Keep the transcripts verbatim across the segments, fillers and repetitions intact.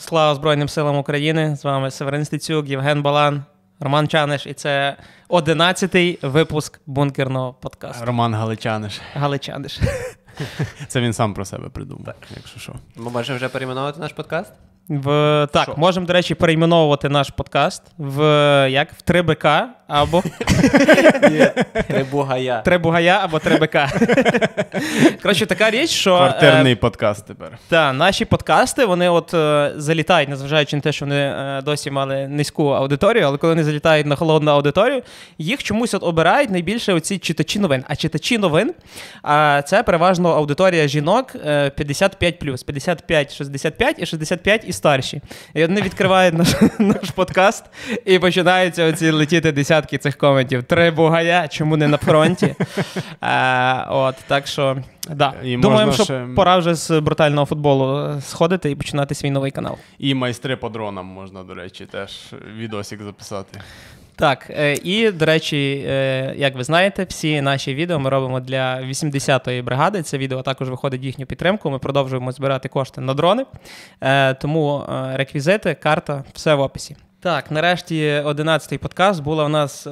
Слава Збройним силам України! З вами Северин Стецюк, Євген Балан, Роман Чаниш. І це одинадцятий випуск Бункерного подкасту. Роман Галичаниш. Галичаниш. Це він сам про себе придумав, так. Якщо що. Ми можемо вже перейменувати наш подкаст? В, так, шо? Можемо, до речі, перейменовувати наш подкаст в, як, в три Б К або... Трибугая. Трибугая або три Б К. Коротше, така річ, що... Квартирний подкаст тепер. Так, наші подкасти, вони от залітають, незважаючи на те, що вони досі мали низьку аудиторію, але коли вони залітають на холодну аудиторію, їх чомусь от обирають найбільше оці читачі новин. А читачі новин, а це переважно аудиторія жінок п'ятдесят п'ять плюс, п'ятдесят п'ять шістдесят п'ять і шістдесят п'ять і старші. І вони відкривають наш, наш подкаст, і починаються оці летіти десятки цих коментів. Три бугая, чому не на фронті? А, от, так що, да. І думаємо, що ще... пора вже з брутального футболу сходити і починати свій новий канал. І майстри по дронам можна, до речі, теж відосик записати. Так, і, до речі, як ви знаєте, всі наші відео ми робимо для вісімдесятої бригади. Це відео також виходить в їхню підтримку. Ми продовжуємо збирати кошти на дрони. Тому реквізити, карта, все в описі. Так, нарешті одинадцятий подкаст. Була в нас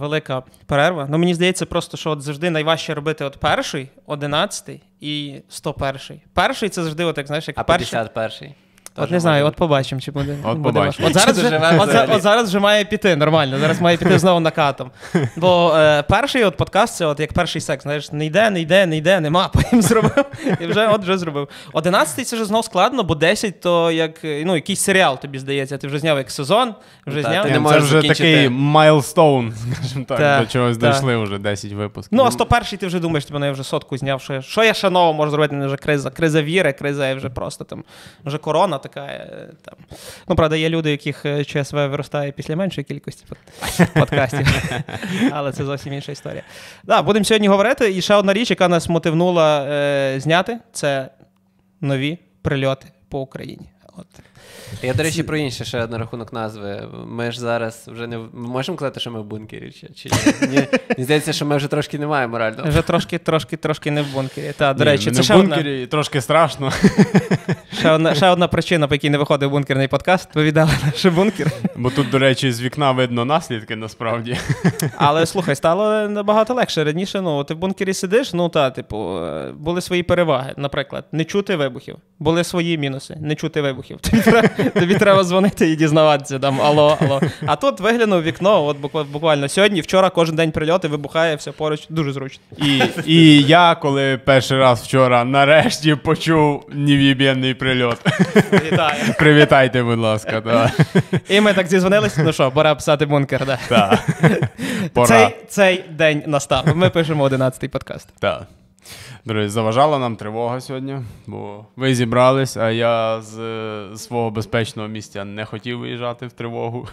велика перерва. Ну, мені здається, просто, що от завжди найважче робити от перший, одинадцятий і сто перший. Перший – це завжди, от, як знаєш, як перший. А п'ятдесят перший? От Тоже не знаю, можна. От побачимо, чи буде. От, буде побачимо. От, зараз, вже, от, от зараз вже має піти, нормально, зараз має піти знову накатом. Бо е, перший от подкаст, це от як перший секс, знаєш, не йде, не йде, не йде, нема, потім зробив, і вже от вже зробив. одинадцятий це вже знов складно, бо десять то як, ну, якийсь серіал тобі здається, ти вже зняв як сезон, вже зняв. Та, ти не це вже такий майлстоун, скажімо так, та, до чогось та. Дійшли вже десять випусків. Ну, а сто перший ти вже думаєш, тобі я вже сотку зняв, що, що я ще нового можу зробити, не вже криза, криза віри, криза вже просто там, вже корона. Така, там. Ну, правда, є люди, яких ЧСВ виростає після меншої кількості подкастів, але це зовсім інша історія. Да, будемо сьогодні говорити, і ще одна річ, яка нас мотивнула е, зняти, це нові прильоти по Україні. От. Я, до речі, про інше ще на рахунок назви. Ми ж зараз вже не... Ми можемо казати, що ми в бункері? Чи, чи... Мені здається, що ми вже трошки не маємо морально. Вже трошки, трошки, трошки не в бункері. Та, до Ні, речі, це ще одна... Не в бункері, одна... трошки страшно. Ще одна, ще одна причина, по якій не виходив бункерний подкаст, відповідала наш бункер. Бо тут, до речі, з вікна видно наслідки, насправді. Але, слухай, стало набагато легше. Раніше, ну, ти в бункері сидиш, ну, та, типу, були свої переваги, наприклад, не чути вибухів. Були свої мінуси, не чути вибухів. Тобі треба дзвонити і дізнаватися, там, алло, алло. А тут виглянув вікно, от буквально сьогодні, вчора кожен день прильоти, вибухає, все поруч, дуже зручно. І, і я, коли перший раз вчора нарешті почув нев'єбєнний прильот. Вітаю. Привітайте, будь ласка. Да. І ми так зізвонилися, ну що, пора писати бункер, да? Так. Пора. Цей, цей день настав, ми пишемо одинадцятий подкаст. Так. Друзі, заважала нам тривога сьогодні, бо ви зібрались, а я з, з свого безпечного місця не хотів виїжджати в тривогу,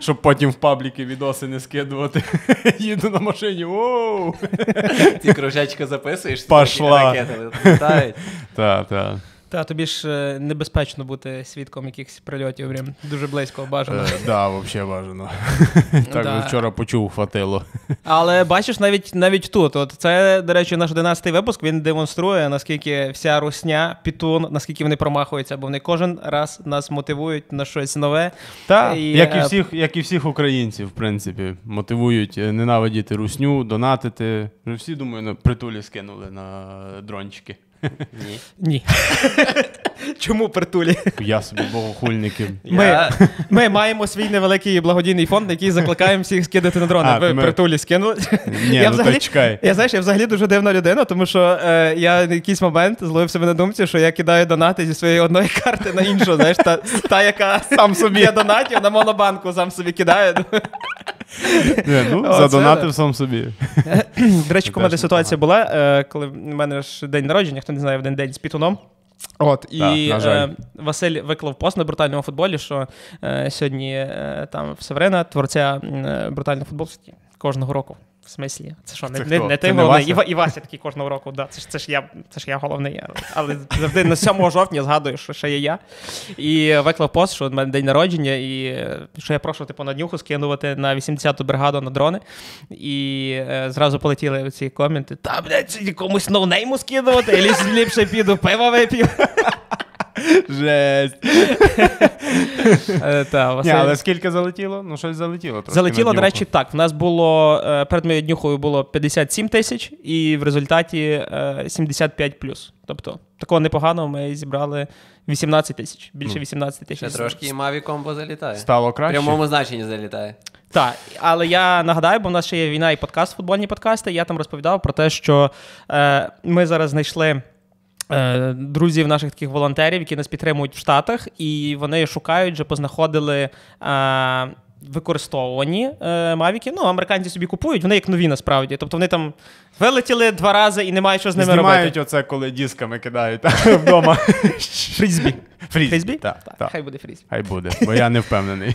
щоб потім в пабліки відоси не скидувати. Їду на машині, оу! Ти кружечко записуєш? Пошла! Так, так. Та, тобі ж небезпечно бути свідком якихось прильотів, прям дуже близько бажано. Так, да, взагалі бажано. Так, да. Вчора почув, хватило. Але бачиш, навіть, навіть тут. От це, до речі, наш одинадцятий випуск, він демонструє, наскільки вся русня, пітун, наскільки вони промахуються, бо вони кожен раз нас мотивують на щось нове. Так, як і всіх, як і всіх українців, в принципі, мотивують ненавидіти русню, донатити. Всі, думаю, на притулі скинули на дрончики. Ні. Ні. Чому притулі? Я собі богохульники. Ми, ми маємо свій невеликий благодійний фонд, на який закликаємо всіх скидати на дрони. А, ви ми... притулі скинули? Ні, я ну взагалі, то чекай. Я, знаєш, я взагалі дуже дивна людина, тому що е, я на якийсь момент зловив себе на думці, що я кидаю донати зі своєї одної карти на іншу, знаєш, та, та яка сам собі я донатів на монобанку сам собі кидаю. Не, ну, о, задонатив це, сам собі. До речі, у мене ситуація була, е, коли в мене ж день народження, хто не знає, в один день з пітуном. От, да, і е, Василь виклав пост на брутальному футболі, що е, сьогодні е, там Северина, творця е, брутального футболу, кожного року. В смислі, це що, не, не, не ти, ти головний, не Вася? І, і Вася такий кожного року, да, це, це, ж я, це ж я головний, але завжди на сьомого жовтня згадую, що ще є я, і виклав пост, що в мене день народження, і що я прошу типу, на днюху скинувати на вісімдесяту бригаду на дрони, і е, зразу полетіли ці коменти, та, блядь, комусь ноунейму скидувати, і ліпше піду пиво вип'ю. Жесть. Та, Василь... Ні, але скільки залетіло? Ну, щось залетіло трошки. Залетіло, до речі, так. В нас було, перед моєю днюхою було п'ятдесят сім тисяч, і в результаті сімдесят п'ять плюс. Тобто, такого непоганого ми зібрали вісімнадцять тисяч. Більше вісімнадцять тисяч. Це трошки і Мавіком, бо залітає. Стало краще. В прямому значенні залітає. Так, але я нагадаю, бо в нас ще є війна і подкаст, футбольні подкасти, я там розповідав про те, що е, ми зараз знайшли е, друзів наших таких волонтерів, які нас підтримують в Штатах, і вони шукають, вже познаходили... Е, використовувані е, мавіки. Ну, американці собі купують, вони як нові насправді. Тобто вони там вилетіли два рази і немає що з ними знімають робити. Знімають оце, коли дисками кидають вдома. Фрізбі. Фрізбі? Так, хай буде фрізбі. Хай буде, бо я не впевнений.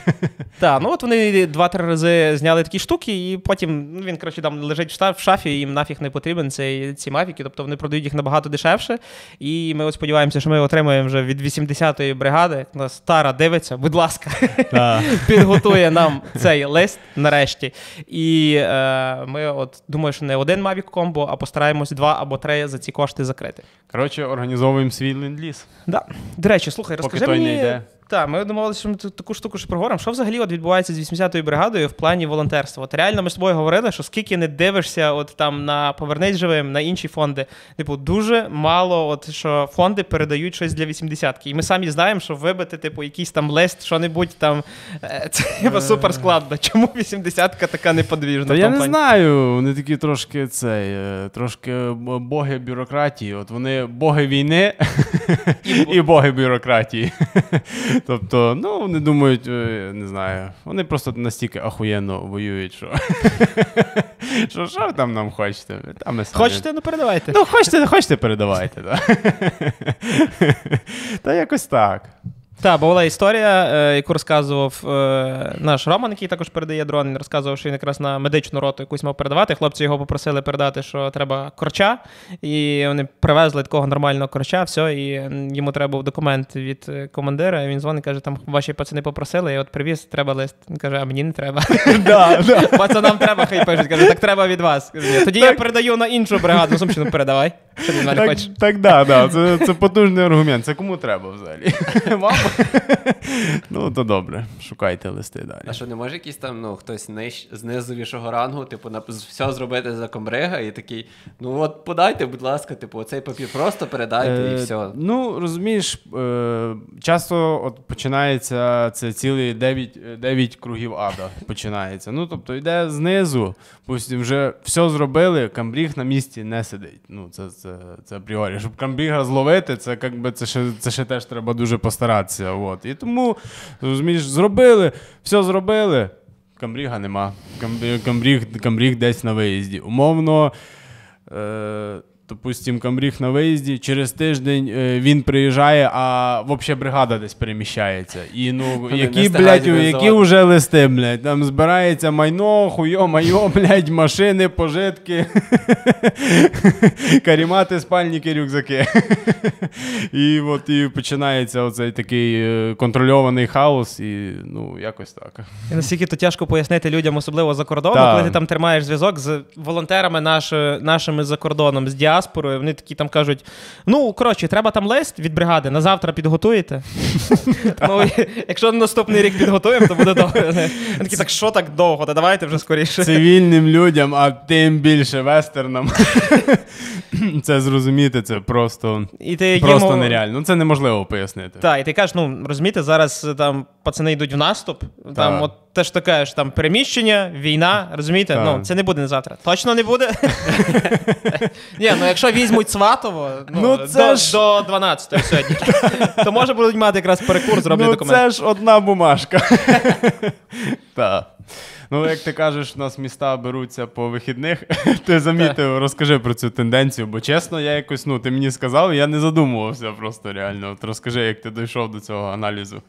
Так, ну от вони два-три рази зняли такі штуки, і потім він, коротше, там лежить в шафі, їм нафіг не потрібен ці мавіки. Тобто вони продають їх набагато дешевше. І ми сподіваємося, що ми отримаємо вже від вісімдесятої бригади. Нас стара дивиться, будь ласка, підготує нам цей лист нарешті. І е, ми от думаю, що не один Mavic комбо, а постараємось два або три за ці кошти закрити. Коротше, організовуємо свій ленд-ліз. Да. До речі, слухай, поки розкажи мені... не йде. Так, ми домовилися, що ми таку штуку ж проговоримо. Що взагалі от відбувається з вісімдесятою бригадою в плані волонтерства? От реально ми з тобою говорили, що скільки не дивишся от там на «Повернись живим», на інші фонди, типу, дуже мало, от що фонди передають щось для вісімдесятки. І ми самі знаємо, що вибити, типу, якийсь там лист, що-небудь там, це супер складно. Чому вісімдесятка така неподвіжна? Та я не знаю, вони такі трошки цей, трошки боги бюрократії. От вони боги війни і боги бюрократії. Тобто, ну, вони думають, не знаю, вони просто настільки ахуєнно воюють, що що, що там нам хочете? Там хочете, ну передавайте. Ну, хочете, не хочете, передавайте. Та якось так. Так, бо була історія, яку розказував наш Роман, який також передає дрон. Він розказував, що він якраз на медичну роту якусь мав передавати. Хлопці його попросили передати, що треба корча. І вони привезли такого нормального корча, все, і йому треба був документ від командира. І він дзвонить, каже, там ваші пацани попросили, і от привіз, треба лист. Він каже, а мені не треба. Пацанам треба, хай пишуть. Каже, так треба від вас. Тоді я передаю на іншу бригаду. Сумщину передавай. Так, так, це потужний аргумент. Це кому треба взагалі? Ну, то добре, шукайте листи далі. А що, не може якийсь там, ну, хтось з низовішого рангу, типу, все зробити за комбрига і такий, ну, от подайте, будь ласка, типу, оцей папір просто передайте і все. Ну, розумієш, часто от починається, це цілі дев'ять кругів ада починається. Ну, тобто, йде знизу, потім вже все зробили, комбриг на місці не сидить. Ну, це, це, це апріорі. Щоб комбрига зловити, це, якби, це, ще, це ще теж треба дуже постаратися. От. І тому, розумієш, зробили, все зробили, камбріга нема, камбріг, камбріг десь на виїзді. Умовно, е, допустим, камбріг на виїзді, через тиждень е, він приїжджає, а взагалі бригада десь переміщається. І, ну, які, блядь, які вже листи, блядь, там збирається майно, хуйо-майо, блядь, машини, пожитки, карімати, спальники, рюкзаки. І от і починається оцей такий контрольований хаос, і, ну, якось так. І наскільки то тяжко пояснити людям, особливо за кордоном, коли ти там тримаєш зв'язок з волонтерами наш, нашими за кордоном, з діаспорою, вони такі там кажуть, ну, коротше, треба там лист від бригади, на завтра підготуєте? Якщо наступний рік підготуємо, то буде добре. Такі, так що так довго? Та давайте вже скоріше. Цивільним людям, а тим більше вестернам. Це зрозуміти, це просто... Просто нереально. Ну, це неможливо пояснити. Так, і ти кажеш, ну, розумієте, зараз там пацани йдуть в наступ, там от те ж таке, що там переміщення, війна, розумієте? Так. Ну, це не буде на завтра. Точно не буде? Ні, ну якщо візьмуть Сватово, ну, ну, це до, ж... до дванадцятої сьогодні, то може будуть мати якраз перекур, зроблять ну, документи. Ну це ж одна бумажка. Так. Ну, як ти кажеш, у нас міста беруться по вихідних, ти замітив, розкажи про цю тенденцію, бо чесно, я якось, ну, ти мені сказав, я не задумувався просто реально. От розкажи, як ти дійшов до цього аналізу.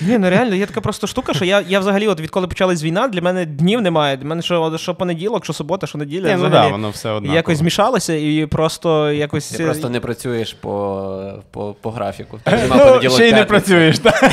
Ні, ну реально, є така просто штука, що я, я взагалі, от відколи почалась війна, для мене днів немає, для мене що, що понеділок, що субота, що неділя, взагалі, ну, да, воно все однаково. Якось змішалося і просто якось... Ти просто не працюєш по, по, по графіку. Там нема понеділок, ще й не працюєш, так?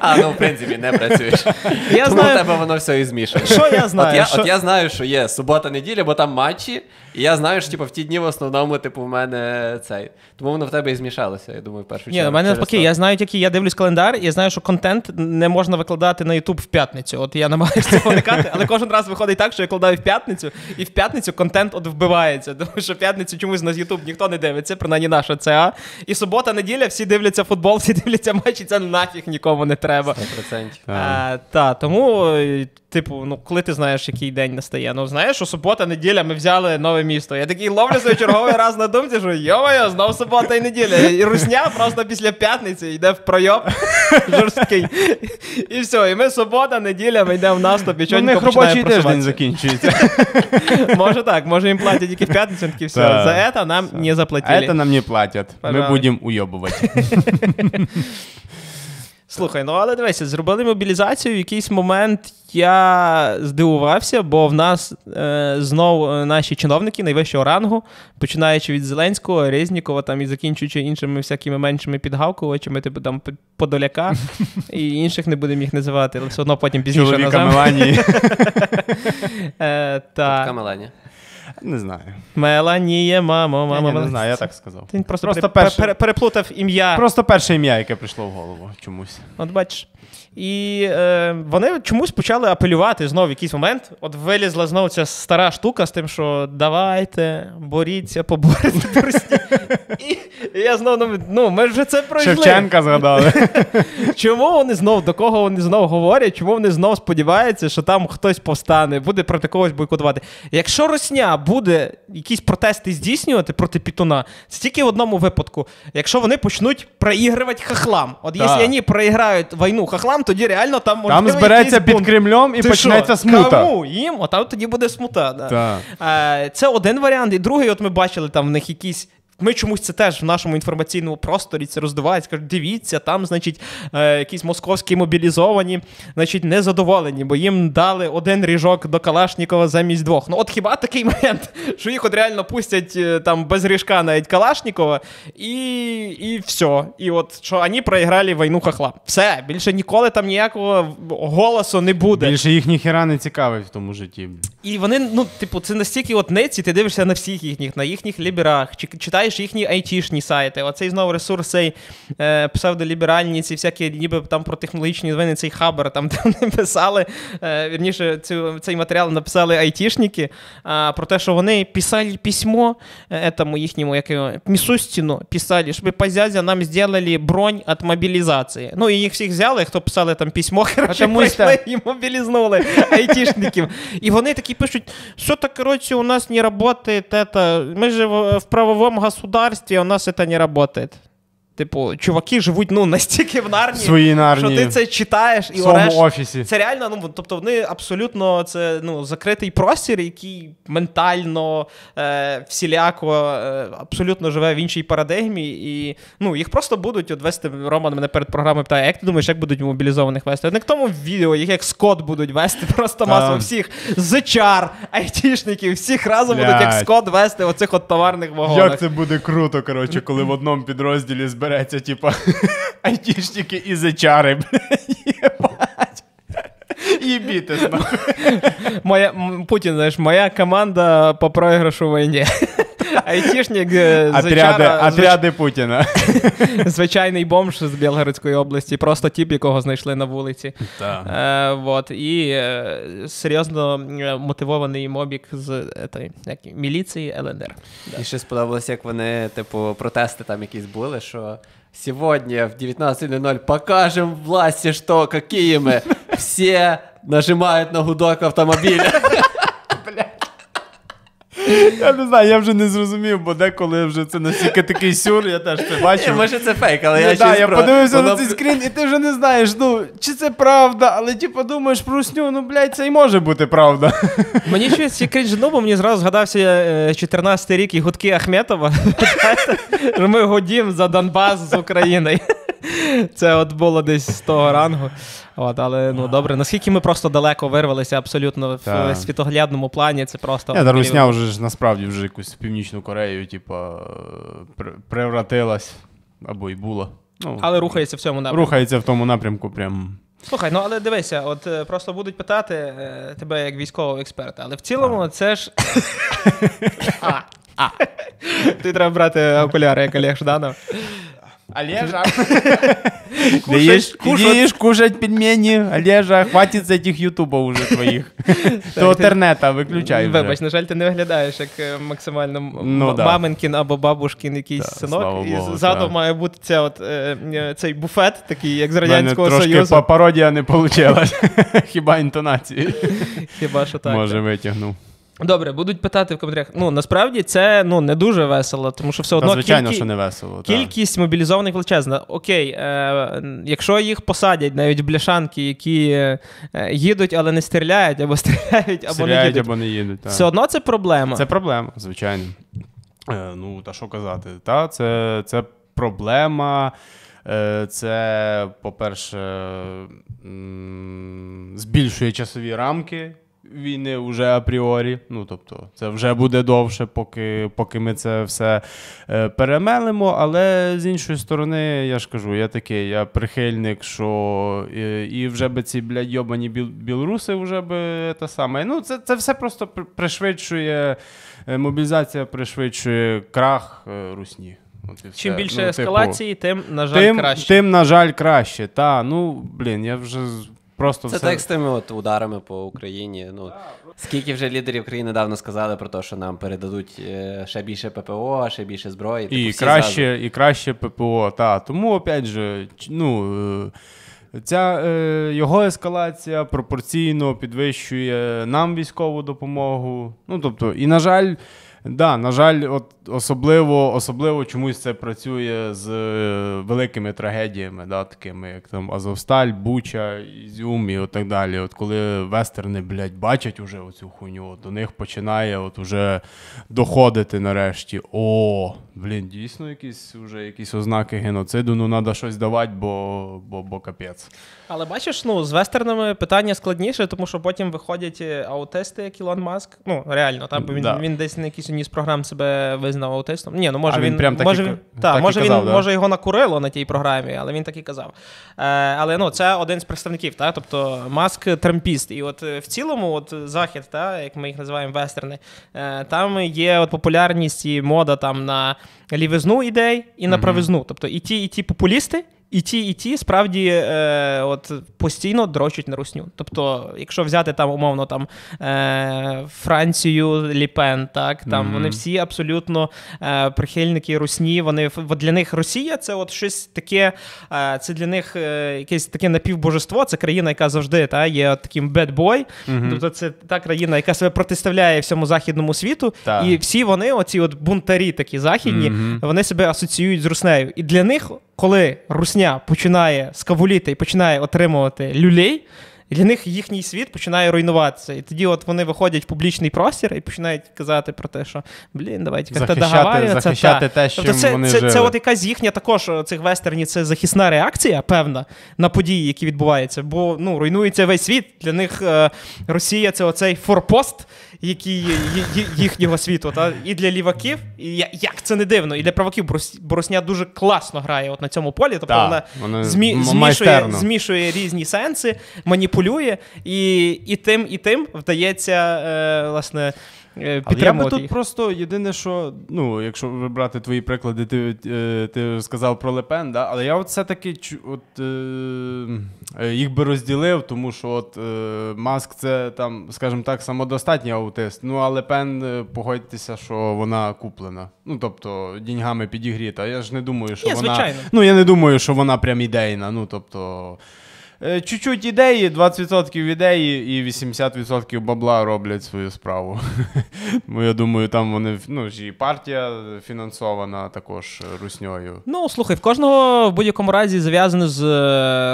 А, ну, в принципі, не працюєш. Я Тому знаю... тебе воно все і змішано. Що я знаю? От я, що... от я знаю, що є субота-неділя, бо там матчі, І я знаю, що типу, в ті дні в основному типу, в мене цей. Тому воно в тебе і змішалося, я думаю, в першу чергу. Ні, в мене навпаки, я знаю тільки, я дивлюсь календар, і я знаю, що контент не можна викладати на YouTube в п'ятницю. От я намагаюся цього уникати, але кожен раз виходить так, що я кладаю в п'ятницю, і в п'ятницю контент от вбивається. Тому що в п'ятницю чомусь на YouTube ніхто не дивиться, принаймні наша ЦА. І субота, неділя, всі дивляться футбол, всі дивляться матчі, це нафіг нікому не треба. сто відсотків. Так, тому, типу, ну, коли ти знаєш, який день настає? Ну, знаєш, що субота, неділя, ми взяли нове місто. Я такий ловлю себе черговий раз на думці, що йо-моє, знов субота і неділя. І русня просто після п'ятниці йде в пройоб жорсткий. І все, і ми субота, неділя, ми йдемо в наступ, і чонько починає просуватися. У них робочий тиждень закінчується. Може так, може їм платять тільки в п'ятницю, такі все. За це нам не заплатили. Це нам не платять. Ми будемо уйобувати. Слухай, ну але дивися, зробили мобілізацію, в якийсь момент я здивувався, бо в нас е, знов наші чиновники найвищого рангу, починаючи від Зеленського, Резнікова там, і закінчуючи іншими всякими меншими підгавкувачами, типу там Подоляка, і інших не будемо їх називати, але все одно потім пізніше називаємо. Чоловіка Меланії. Чоловіка Меланія. Не знаю. Меланія, мамо, мамо. Я не, не знаю, я так сказав. Ти просто, просто пере, перше... пере, переплутав ім'я. Просто перше ім'я, яке прийшло в голову чомусь. От бачиш. І е, вони чомусь почали апелювати знову в якийсь момент. От вилізла знову ця стара штука з тим, що давайте, боріться, поборете русні. І, і я знову, ну, ми вже це пройшли. Шевченка згадали. Чому вони знов, до кого вони знов говорять, чому вони знов сподіваються, що там хтось повстане, буде проти когось бойкотувати. Якщо русня буде якісь протести здійснювати проти Пітуна, це тільки в одному випадку. Якщо вони почнуть проігрувати хахлам. От якщо вони проіграють війну хахлам, тоді реально там може бути якийсь бунт. Там збереться під Кремлем і почнеться смута. Кому? Їм? От там тоді буде смута. Да. А, це один варіант. І другий, от ми бачили, там в них якісь... Ми чомусь це теж в нашому інформаційному просторі це роздувається. Кажуть, дивіться, там, значить, е, якісь московські мобілізовані, значить, незадоволені, бо їм дали один ріжок до Калашнікова замість двох. Ну от хіба такий момент, що їх от реально пустять е, там без ріжка навіть Калашнікова, і, і все. І от, що вони проіграли війну хахла. Все, більше ніколи там ніякого голосу не буде. Більше їх ніхіра не цікавить в тому житті. І вони, ну, типу, це настільки от неці, ти дивишся на всіх їхніх, на їхніх ліберах, читаєш їхні айтішні сайти, оцей знову ресурс, цей е, псевдоліберальні, ці всякі ніби там про технологічні новини, цей Хабар, там де вони писали, е, вірніше, цю, цей матеріал написали айтішники, е, про те, що вони писали письмо етому їхньому, якому, Місустіну, писали, щоб позязя нам зробили бронь від мобілізації. Ну, і їх всіх взяли, хто писали там письмо, коротше, прийшли і мобілізнули айтішників. І вони такі пишуть, що так, коротше, у нас не працює, ми же в правовому государстві, государстві, у нас це не работает. Типу, чуваки живуть, ну, настільки в нарні, що ти це читаєш і ореш. Офісі. Це реально, ну, тобто вони абсолютно, це, ну, закритий простір, який ментально, е, всіляко, е, абсолютно живе в іншій парадигмі, і, ну, їх просто будуть от вести, Роман мене перед програмою питає, як ти думаєш, як будуть мобілізованих вести? Не к тому відео, їх як скот будуть вести, просто масово всіх зечар, айтішників, всіх разом Блять. будуть як скот вести оцих от товарних вагонах. Як це буде круто, коротше, коли в одному підрозділі збережуть Береться, типа, айтішники і зечари, єбать. Їбіте, знаєш. Путін, знаєш, моя команда по проіграшу в війні. Айтішник, зечара. Отряди Путіна. Звичайний бомж з Білгородської області, просто тіп, якого знайшли на вулиці. Е, вот. І е, серйозно мотивований мобік з е, той, як, міліції ЛНР. Да. І ще сподобалось, як вони, типу, протести там якісь були, що сьогодні в дев'ятнадцять нуль нуль покажемо власті, що які ми. Всі нажимають на гудок автомобіля. Я не знаю, я вже не зрозумів, бо деколи вже це настільки такий сюр, я теж це бачу. Може це фейк, але я щось... Я подивився на цей скрін, і ти вже не знаєш, ну, чи це правда, але ти подумаєш про русню, ну, блядь, це і може бути правда. Мені щось крінжно, бо мені зразу згадався чотирнадцятий рік і гудки Ахметова, що ми гудім за Донбас з Україною. Це от було десь з того рангу. От, але, ну, добре, наскільки ми просто далеко вирвалися абсолютно в Та. світоглядному плані, це просто... Я, русня вже ж насправді вже якусь Північну Корею, типа, превратилась, або й була. Ну, але рухається в цьому напрямку. Рухається в тому напрямку прям... Слухай, ну але дивися, от просто будуть питати е, тебе як військового експерта, але в цілому а. це ж... а. А. Ти треба брати окуляри, як Олег Жданов. Олежа, кушать, кушать. кушать пельмени, Олежа, хватить з цих ютубов уже твоїх. До інтернету виключай вже. Вибач, на жаль, ти не виглядаєш як максимально ну, да. маминкін або бабушкін якийсь да, синок. І Богу, ззаду да. має бути ця от, е, цей буфет, такий, як з Радянського Союзу. Трошки по пародія не вийшла, хіба інтонації. Хіба що так. Може, витягнув. Добре, будуть питати в коментарях. Ну, насправді, це ну, не дуже весело, тому що все одно... Та, звичайно, кількі... що не весело. Кількість так. мобілізованих величезна. Окей, е- якщо їх посадять навіть в бляшанки, які е- їдуть, але не стріляють, або стріляють, або стріляють, не їдуть. Або не їдуть так. Все одно це проблема. Це проблема, звичайно. Е- ну, та що казати? Та, це, це проблема... Це, по-перше, збільшує часові рамки війни вже апріорі. Ну, тобто, це вже буде довше, поки, поки ми це все перемелимо. Але, з іншої сторони, я ж кажу, я такий, я прихильник, що і, і вже би ці, блядь, йобані біл, білоруси вже би та саме. Ну, це, це все просто пришвидшує, мобілізація пришвидшує крах русні. Чим більше ну, ескалації, типу, тим, на жаль, тим, краще. Тим, на жаль, краще. Та, ну, блін, я вже просто це все... так з тими от ударами по Україні. Ну, скільки вже лідерів країни давно сказали про те, що нам передадуть ще більше ППО, ще більше зброї. І, типу, краще, і краще ППО, та. Тому, опять же, ну... Ця е, його ескалація пропорційно підвищує нам військову допомогу. Ну, тобто, і, на жаль, да, на жаль, от особливо, особливо чомусь це працює з е, великими трагедіями, да, такими, як там Азовсталь, Буча, Ізюм і от так далі. От коли вестерни, блядь, бачать уже оцю хуйню, от до них починає от уже доходити нарешті. О, блін, дійсно якісь уже якісь ознаки геноциду, ну треба щось давати, бо, бо, бо капець. Але бачиш, ну, з вестернами питання складніше, тому що потім виходять аутисти, як Ілон Маск. Ну, реально, там він, да. він десь на якійсь одній з програм себе визнав аутистом. Ні, ну, може а він, він прям так може, і, він, так, так може, і казав, він, да? Може, його накурило на тій програмі, але він так і казав. Е, але, ну, це один з представників, так? Тобто Маск трампіст. І от в цілому, от захід, так, як ми їх називаємо вестерни, е, там є от популярність і мода там на лівизну ідей і на правизну. Тобто і ті, і ті популісти, і ті, і ті справді е, от, постійно дрочуть на русню. Тобто, якщо взяти там, умовно, там, е, Францію, Лепен, так, там, mm-hmm. вони всі абсолютно е, прихильники русні, вони, для них Росія це от щось таке, е, це для них е, якесь таке напівбожество, це країна, яка завжди та, є от таким bad boy, mm-hmm. тобто це та країна, яка себе протиставляє всьому західному світу, Ta. І всі вони, оці от бунтарі такі західні, mm-hmm. вони себе асоціюють з руснею. І для них, коли русня починає скавуліти і починає отримувати люлей, для них їхній світ починає руйнуватися. І тоді от вони виходять в публічний простір і починають казати про те, що, блін, давайте як-то договорюватися. Захищати та. Те, що тобто це, вони це, жили. Це от якась їхня також, цих вестернів, це захисна реакція, певна, на події, які відбуваються. Бо, ну, руйнується весь світ. Для них е, Росія – це оцей форпост, який є, є, їхнього світу. Та? І для ліваків, і як це не дивно, і для праваків Борусня дуже класно грає от на цьому полі. Тобто да, вона змі, змішує, змішує різні сенси, маніпуляції, І, і тим, і тим вдається, е, власне, підтримувати. Я би тут їх. Просто єдине, що, ну, якщо вибрати твої приклади, ти, е, ти сказав про Лепен, да? Але я от все-таки от, е, їх би розділив, тому що от, е, Маск це, там, скажімо так, самодостатній аутист, ну, а Лепен, погодьтеся, що вона куплена. Ну, тобто, деньгами підігріта. Я ж не думаю, що Є, вона... Звичайно. Ну, я не думаю, що вона прям ідейна, ну, тобто... Чуть-чуть ідеї, двадцять відсотків ідеї і вісімдесят відсотків бабла роблять свою справу. Бо я думаю, там вони, ну, і партія фінансована також русньою. Ну, слухай, в кожного в будь-якому разі зав'язано з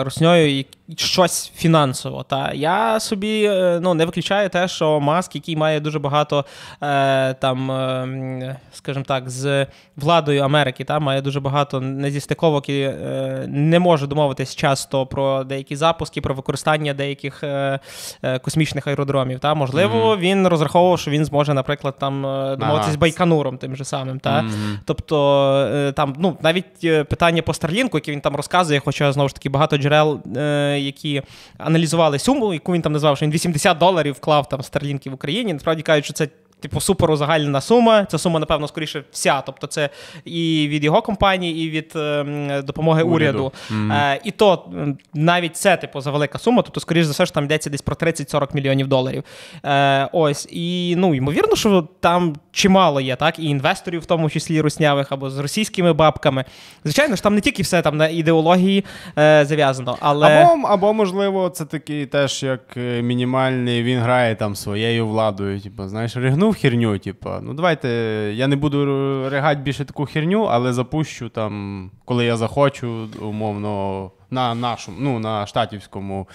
русньою і щось фінансово. Та я собі, ну, не виключаю те, що Маск, який має дуже багато, е, там, е, скажімо так, з владою Америки, та, має дуже багато незістиковок і е, не може домовитись часто про деякі запуски, про використання деяких е, е, космічних аеродромів. Та? Можливо, mm-hmm. він розраховував, що він зможе, наприклад, там, домовитися з Байконуром тим же самим. Та? Mm-hmm. Тобто, е, там, ну, навіть питання по Старлінку, яке він там розказує, хоча, знову ж таки, багато джерел е, які аналізували суму, яку він там назвав, що він вісімдесят доларів вклав там Старлінки в Україні. Насправді кажуть, що це типу супер узагальнена сума. Ця сума, напевно, скоріше вся. Тобто це і від його компанії, і від е, допомоги уряду. уряду. Mm-hmm. Е, і то навіть це типу завелика сума. Тобто, скоріш за все, що там йдеться десь про тридцять-сорок мільйонів доларів. Е, ось. І, ну, ймовірно, що там чимало є, так? І інвесторів, в тому числі руснявих, або з російськими бабками. Звичайно ж, там не тільки все там на ідеології е, зав'язано, але... Або, або, можливо, це такий теж, як мінімальний, він грає там своєю владою, типу, знаєш, ригну в херню, типу, ну давайте, я не буду ригати більше таку херню, але запущу там, коли я захочу, умовно, на нашому, ну, на штатівському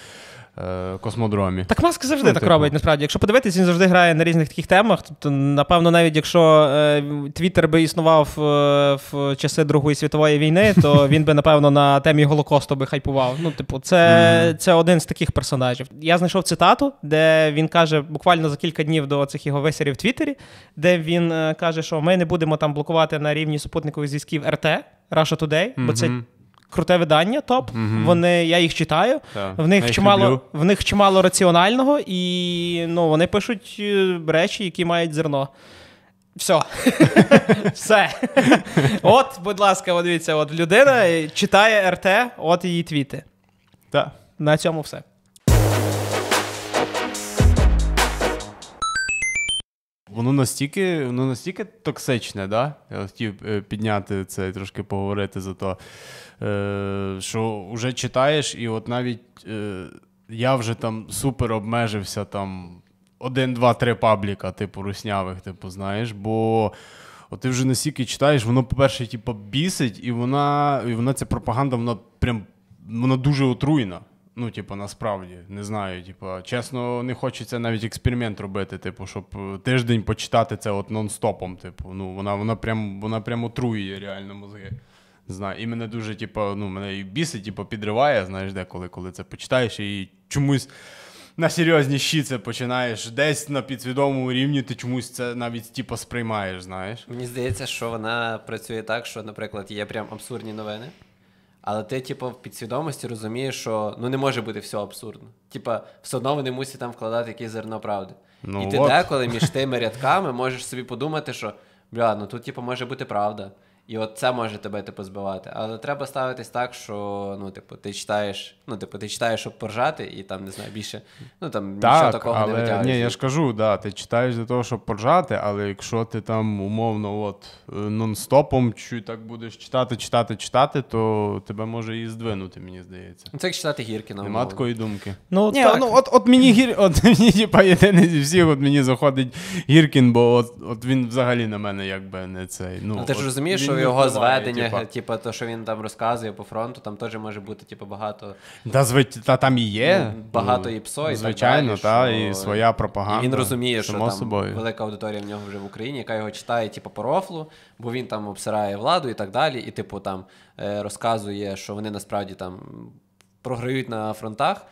космодромі. Так Маск завжди ну, так типу. робить, насправді. Якщо подивитись, він завжди грає на різних таких темах. Тобто, напевно, навіть якщо Твіттер би існував в, в часи Другої світової війни, то він би, напевно, на темі Голокосту би хайпував. Ну, типу, це, це один з таких персонажів. Я знайшов цитату, де він каже, буквально за кілька днів до цих його висерів в Твіттері, де він каже, що ми не будемо там блокувати на рівні супутникових зв'язків РТ, Russia Today, бо це круте видання, топ. Mm-hmm. Вони, я їх читаю. Так, в них чимало, в них чимало раціонального, і ну, вони пишуть речі, які мають зерно. Все. Все. От, будь ласка, от дивіться, от людина читає РТ, от її твіти. Так. На цьому все. Воно настільки, воно настільки токсичне, да? Я хотів підняти це і трошки поговорити за то, що вже читаєш, і от навіть я вже там супер обмежився там один, два, три пабліка, типу, руснявих, типу, знаєш, бо от ти вже настільки читаєш, воно, по-перше, типу, бісить, і вона, і вона ця пропаганда, вона прям, вона дуже отруйна. Ну, типу, насправді, не знаю, типу, чесно, не хочеться навіть експеримент робити, типу, щоб тиждень почитати це от нон-стопом, типу, ну, вона, вона прям, вона прям отрує реально мозги, не знаю, і мене дуже, типу, ну, мене і бісить, типу, підриває, знаєш, деколи, коли це почитаєш, і чомусь на серйозні щі це починаєш, десь на підсвідомому рівні ти чомусь це навіть, типу, сприймаєш, знаєш. Мені здається, що вона працює так, що, наприклад, є прям абсурдні новини. Але ти, типу, в підсвідомості розумієш, що ну не може бути все абсурдно. Типа, все одно вони мусять там вкладати якесь зерно правди. Ну, і ти от. Деколи між тими рядками можеш собі подумати, що бля, ну тут, типу, може бути правда. І от це може тебе, типу, збивати. Але треба ставитись так, що, ну, типу, ти читаєш, ну, типу, ти читаєш, щоб поржати, і там, не знаю, більше, ну, там, так, нічого такого але, не витягуєш. Ні, я ж кажу, да, ти читаєш для того, щоб поржати, але якщо ти там, умовно, от, нон-стопом, чи так будеш читати, читати, читати, то тебе може і здвинути, мені здається. Це як читати Гіркіна. Нема такої думки. Ну, ні, ну, от, от мені Гір... От мені, типа, єдине зі всіх, от мені заходить Гіркін, бо от, от він взагалі на мене, якби, не цей, ну. А ти ж розумієш, що його зведення, типу, типу, то, що він там розказує по фронту, там теж може бути, типу, багато... Та, зв... та там і є. Багато і псо, і звичайно, так далі. Звичайно, та, що... і своя пропаганда. І він розуміє, що там собою. Велика аудиторія в нього вже в Україні, яка його читає, типу, по рофлу, бо він там обсирає владу і так далі, і, типу, там розказує, що вони насправді там програють на фронтах,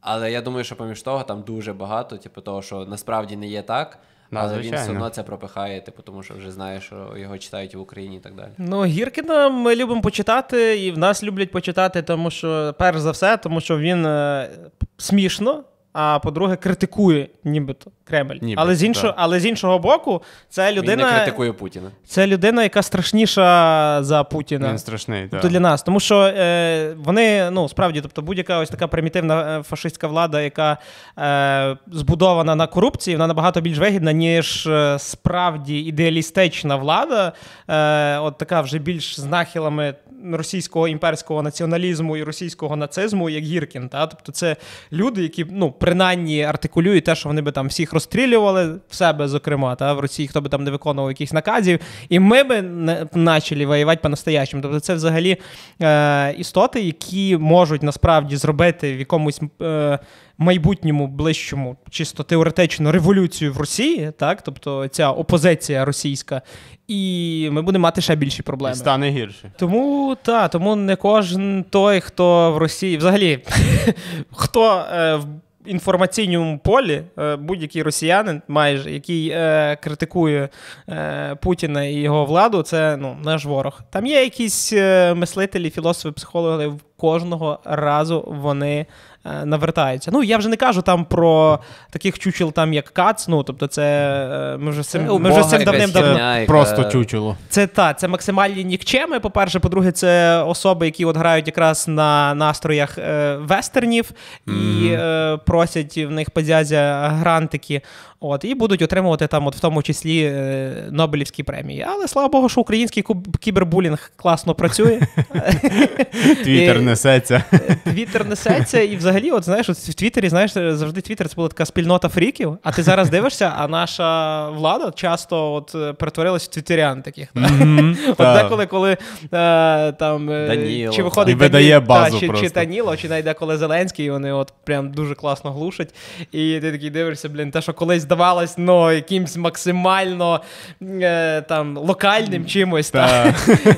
але я думаю, що поміж того там дуже багато, типу, того, що насправді не є так. Да, але звичайно. Він все одно це пропихає, типу, тому що вже знає, що його читають в Україні і так далі. Ну, Гіркіна ми любимо почитати, і в нас люблять почитати, тому що, перш за все, тому що він е, смішно, а по-друге, критикує нібито Кремль. Нібито, але, з іншого, да. але з іншого боку, це людина... Він не критикує Путіна. Це людина, яка страшніша за Путіна. Він страшний, тобто, так. Для нас. Тому що е, вони, ну, справді, тобто будь-яка ось така примітивна фашистська влада, яка е, збудована на корупції, вона набагато більш вигідна, ніж справді ідеалістична влада, е, от така вже більш з нахилами російського імперського націоналізму і російського нацизму, як Гіркін. Та? Тобто це люди, які, ну, принаймні артикулюють те, що вони би там всіх розстрілювали, в себе, зокрема, та в Росії, хто би там не виконував якихось наказів, і ми би не почали воювати по-настоящому. Тобто це взагалі е- істоти, які можуть насправді зробити в якомусь е- майбутньому, ближчому, чисто теоретично, революцію в Росії, так? Тобто ця опозиція російська, і ми будемо мати ще більші проблеми. І стане гірше. Тому, та, тому не кожен той, хто в Росії, взагалі, хто в інформаційному полі, будь-який росіянин майже, який е, критикує е, Путіна і його владу, це, ну, наш ворог. Там є якісь е, мислителі, філософи, психологи, кожного разу вони навертаються. Ну, я вже не кажу там про таких чучел, там, як Кац, ну, тобто це, ми вже з цим давним-давним... Просто чучело. Це, та, це максимальні нікчеми, по-перше, по-друге, це особи, які от грають якраз на настроях е, вестернів, mm-hmm. і е, просять в них подзязя грантики, от, і будуть отримувати там, от, в тому числі, е, Нобелівські премії. Але, слава Богу, що український кібербулінг класно працює. Твіттер несеться. Твіттер несеться, і взагалі Взагалі, от, знаєш, от в Твіттері, знаєш, завжди Твіттер — це була така спільнота фріків, а ти зараз дивишся, а наша влада часто от перетворилась в твіттерян таких. Mm-hmm. От yeah. деколи, коли а, там Даніло, чи виходить Дані, та, чи, чи Даніло, чи навіть деколи Зеленський, вони от прям дуже класно глушать, і ти такий дивишся, блін, те, що колись здавалось, ну, якимсь максимально е, там локальним чимось, та,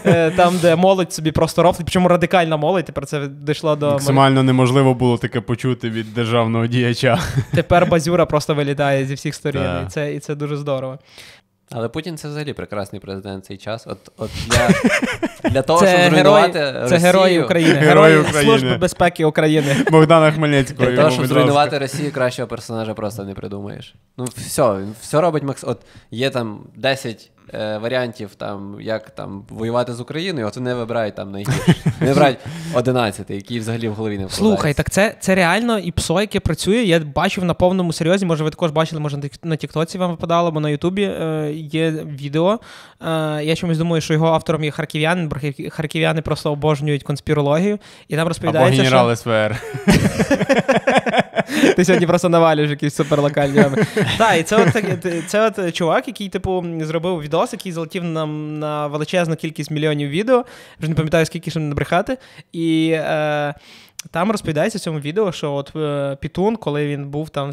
е, там, де молодь собі просто рофлить, причому радикальна молодь, тепер це дійшло до... Максимально неможливо було таке почути від державного діяча. Тепер базюра просто вилітає зі всіх сторін, да. і, це, і це дуже здорово. Але Путін — це взагалі прекрасний президент цей час. От, от для, для того, це щоб зруйнувати герої, Росію... Це герої України. Герої Служби безпеки України. Богдана Хмельницького. Для того, щоб зруйнувати Росію, кращого персонажа просто не придумаєш. Ну все, все робить Макс. От є там десять е, варіантів, там, як там, воювати з Україною, от вони вибирають там найгірше. Вони вибирають одинадцятий, який взагалі в голові не вкладається. Слухай, так це, це реально і ПСО, яке працює. Я бачив на повному серйозі, може ви також бачили, може на Тіктоці вам випадало, бо на Ютубі е, є відео. Е, я чомусь думаю, що його автором є харків'яни. Харків'яни просто обожнюють конспірологію. І там розповідається, або генерал що... ес ве ер. Ти сьогодні просто навалюєш якісь суперлокальні рами. Так, і це от, це от чувак, який, типу, зробив відос, який залетів нам на величезну кількість мільйонів відео. Вже не пам'ятаю, скільки ще не набрехати. І... Е... Там розповідається в цьому відео, що от Пітун, коли він був там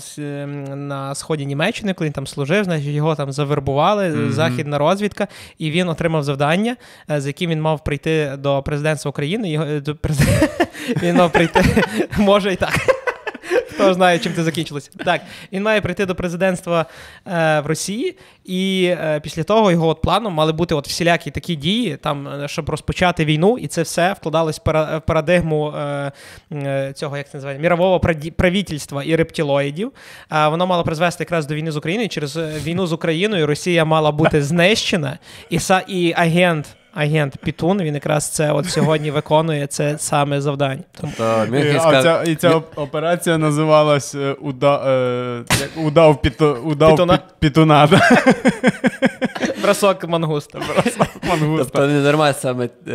на сході Німеччини, коли він там служив, значить його там завербували, mm-hmm. західна розвідка, і він отримав завдання, з яким він мав прийти до президентства України. Його, до президент... Він мав прийти, може і так. Хто знає, чим це закінчилося. Так, він має прийти до президентства е, в Росії, і е, після того його от планом мали бути от всілякі такі дії, там, щоб розпочати війну, і це все вкладалось в парадигму е, цього, як це називається, мірового правительства і рептилоїдів. Е, воно мало призвести якраз до війни з Україною. Через війну з Україною Росія мала бути знищена, і, і агент... Агент Пітун, він якраз це от сьогодні виконує, це саме завдання. Тобто, Мюнхенська... і, ця, і ця операція називалась «Уда, е, удав, піту, удав Пітуна». Пітуна, да. Бросок мангуста. Бросок мангуста. Тобто не дарма саме е,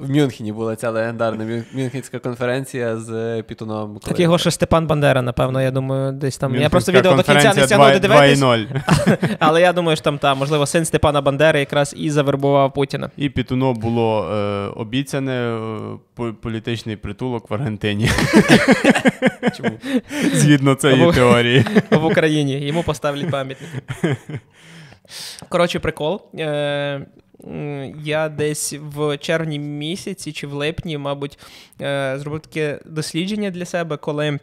в Мюнхені була ця легендарна Мюнхенська конференція з Пітуном. Так його ще Степан Бандера, напевно, я думаю, десь там. Я просто відео до кінця не стягну додивитись. Але я думаю, що там, та, можливо, син Степана Бандери якраз і завербував Путіна. І Пітуно було е, обіцяне е, політичний притулок в Аргентині. Чому? Згідно цієї в, теорії. В Україні. Йому поставлять пам'ятник. Коротше, прикол. Е, я десь в червні місяці чи в липні, мабуть, е, зробив таке дослідження для себе, коли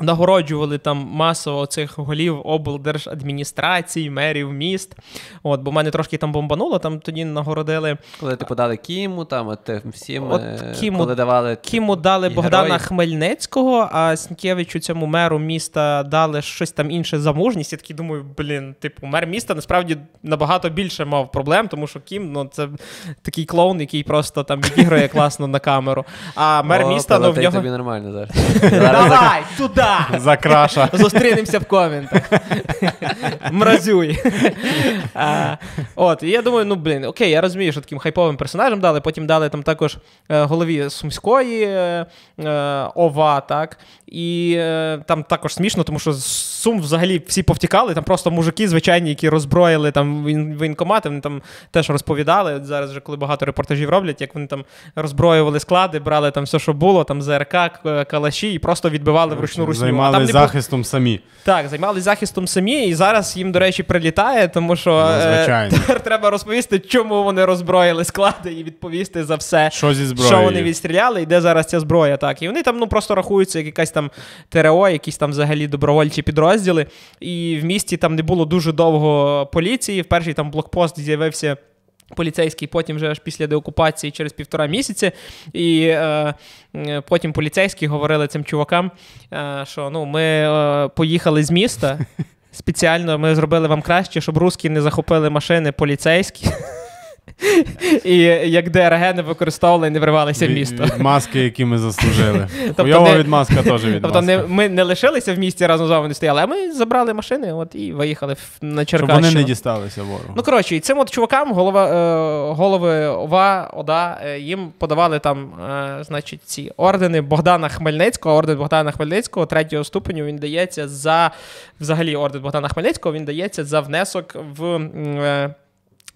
нагороджували там масово цих голів облдержадміністрацій, мерів міст. От, бо в мене трошки там бомбануло, там тоді нагородили... Коли ти подали Кіму, там, от всім... От Кіму, коли давали... Кіму дали Богдана героїв. Хмельницького, а Сінкевичу, цьому меру міста, дали щось там інше за мужність. Я такий думаю, блін, типу, мер міста насправді набагато більше мав проблем, тому що Кім, ну, це такий клоун, який просто там відіграє класно на камеру. А мер О, міста, ну, в нього... тобі нормально зараз. Давай, туди! Закраша. Зустрінемося в коментах. Мразюй. а, от, і я думаю, ну, блін, окей, я розумію, що таким хайповим персонажем дали, потім дали там також е, голові Сумської е, ОВА, так, і е, там також смішно, тому що з Сум взагалі всі повтікали, там просто мужики звичайні, які роззброїли там воєнкомати, вони там теж розповідали, от зараз вже коли багато репортажів роблять, як вони там роззброювали склади, брали там все, що було, там ЗРК, калаші, і просто відбивали вручну. Займалися захистом було... самі. Так, займалися захистом самі, і зараз їм, до речі, прилітає, тому що е, тепер треба розповісти, чому вони роззброїли склади і відповісти за все, що, зі що вони відстріляли, і де зараз ця зброя. Так. І вони там ну, просто рахуються як якась там ТРО, якісь там взагалі добровольчі підрозділи, і в місті там не було дуже довго поліції, в перший там блокпост з'явився поліцейський, потім вже аж після деокупації через півтора місяці, і е, потім поліцейські говорили цим чувакам, е, що ну, ми е, поїхали з міста, спеціально ми зробили вам краще, щоб русські не захопили машини поліцейські. І як ДРГ не використовували і не вривалися в місто. Від маски, які ми заслужили. Хуйова від маска теж від маска. Тобто ми не лишилися в місті разом з вами, не стояли, а ми забрали машини от, і виїхали на Черкащину. Щоб вони не дісталися ворогу. Ну, коротше, і цим от чувакам голова, голови ОВА, ОДА, їм подавали там, значить, ці ордени Богдана Хмельницького. Орден Богдана Хмельницького третього ступеню він дається за... Взагалі орден Богдана Хмельницького він дається за внесок в...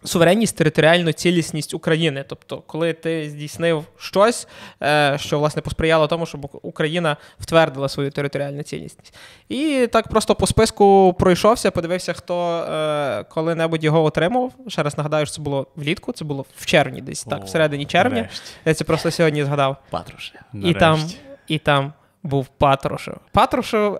суверенність, територіальну цілісність України. Тобто, коли ти здійснив щось, що, власне, посприяло тому, щоб Україна втвердила свою територіальну цілісність. І так просто по списку пройшовся, подивився, хто коли-небудь його отримав. Ще раз нагадаю, що це було влітку, це було в червні десь, О, так, в середині червня. Нарешті. Я це просто сьогодні згадав. Патрушев. І там, і там був Патрушев. Патрушев,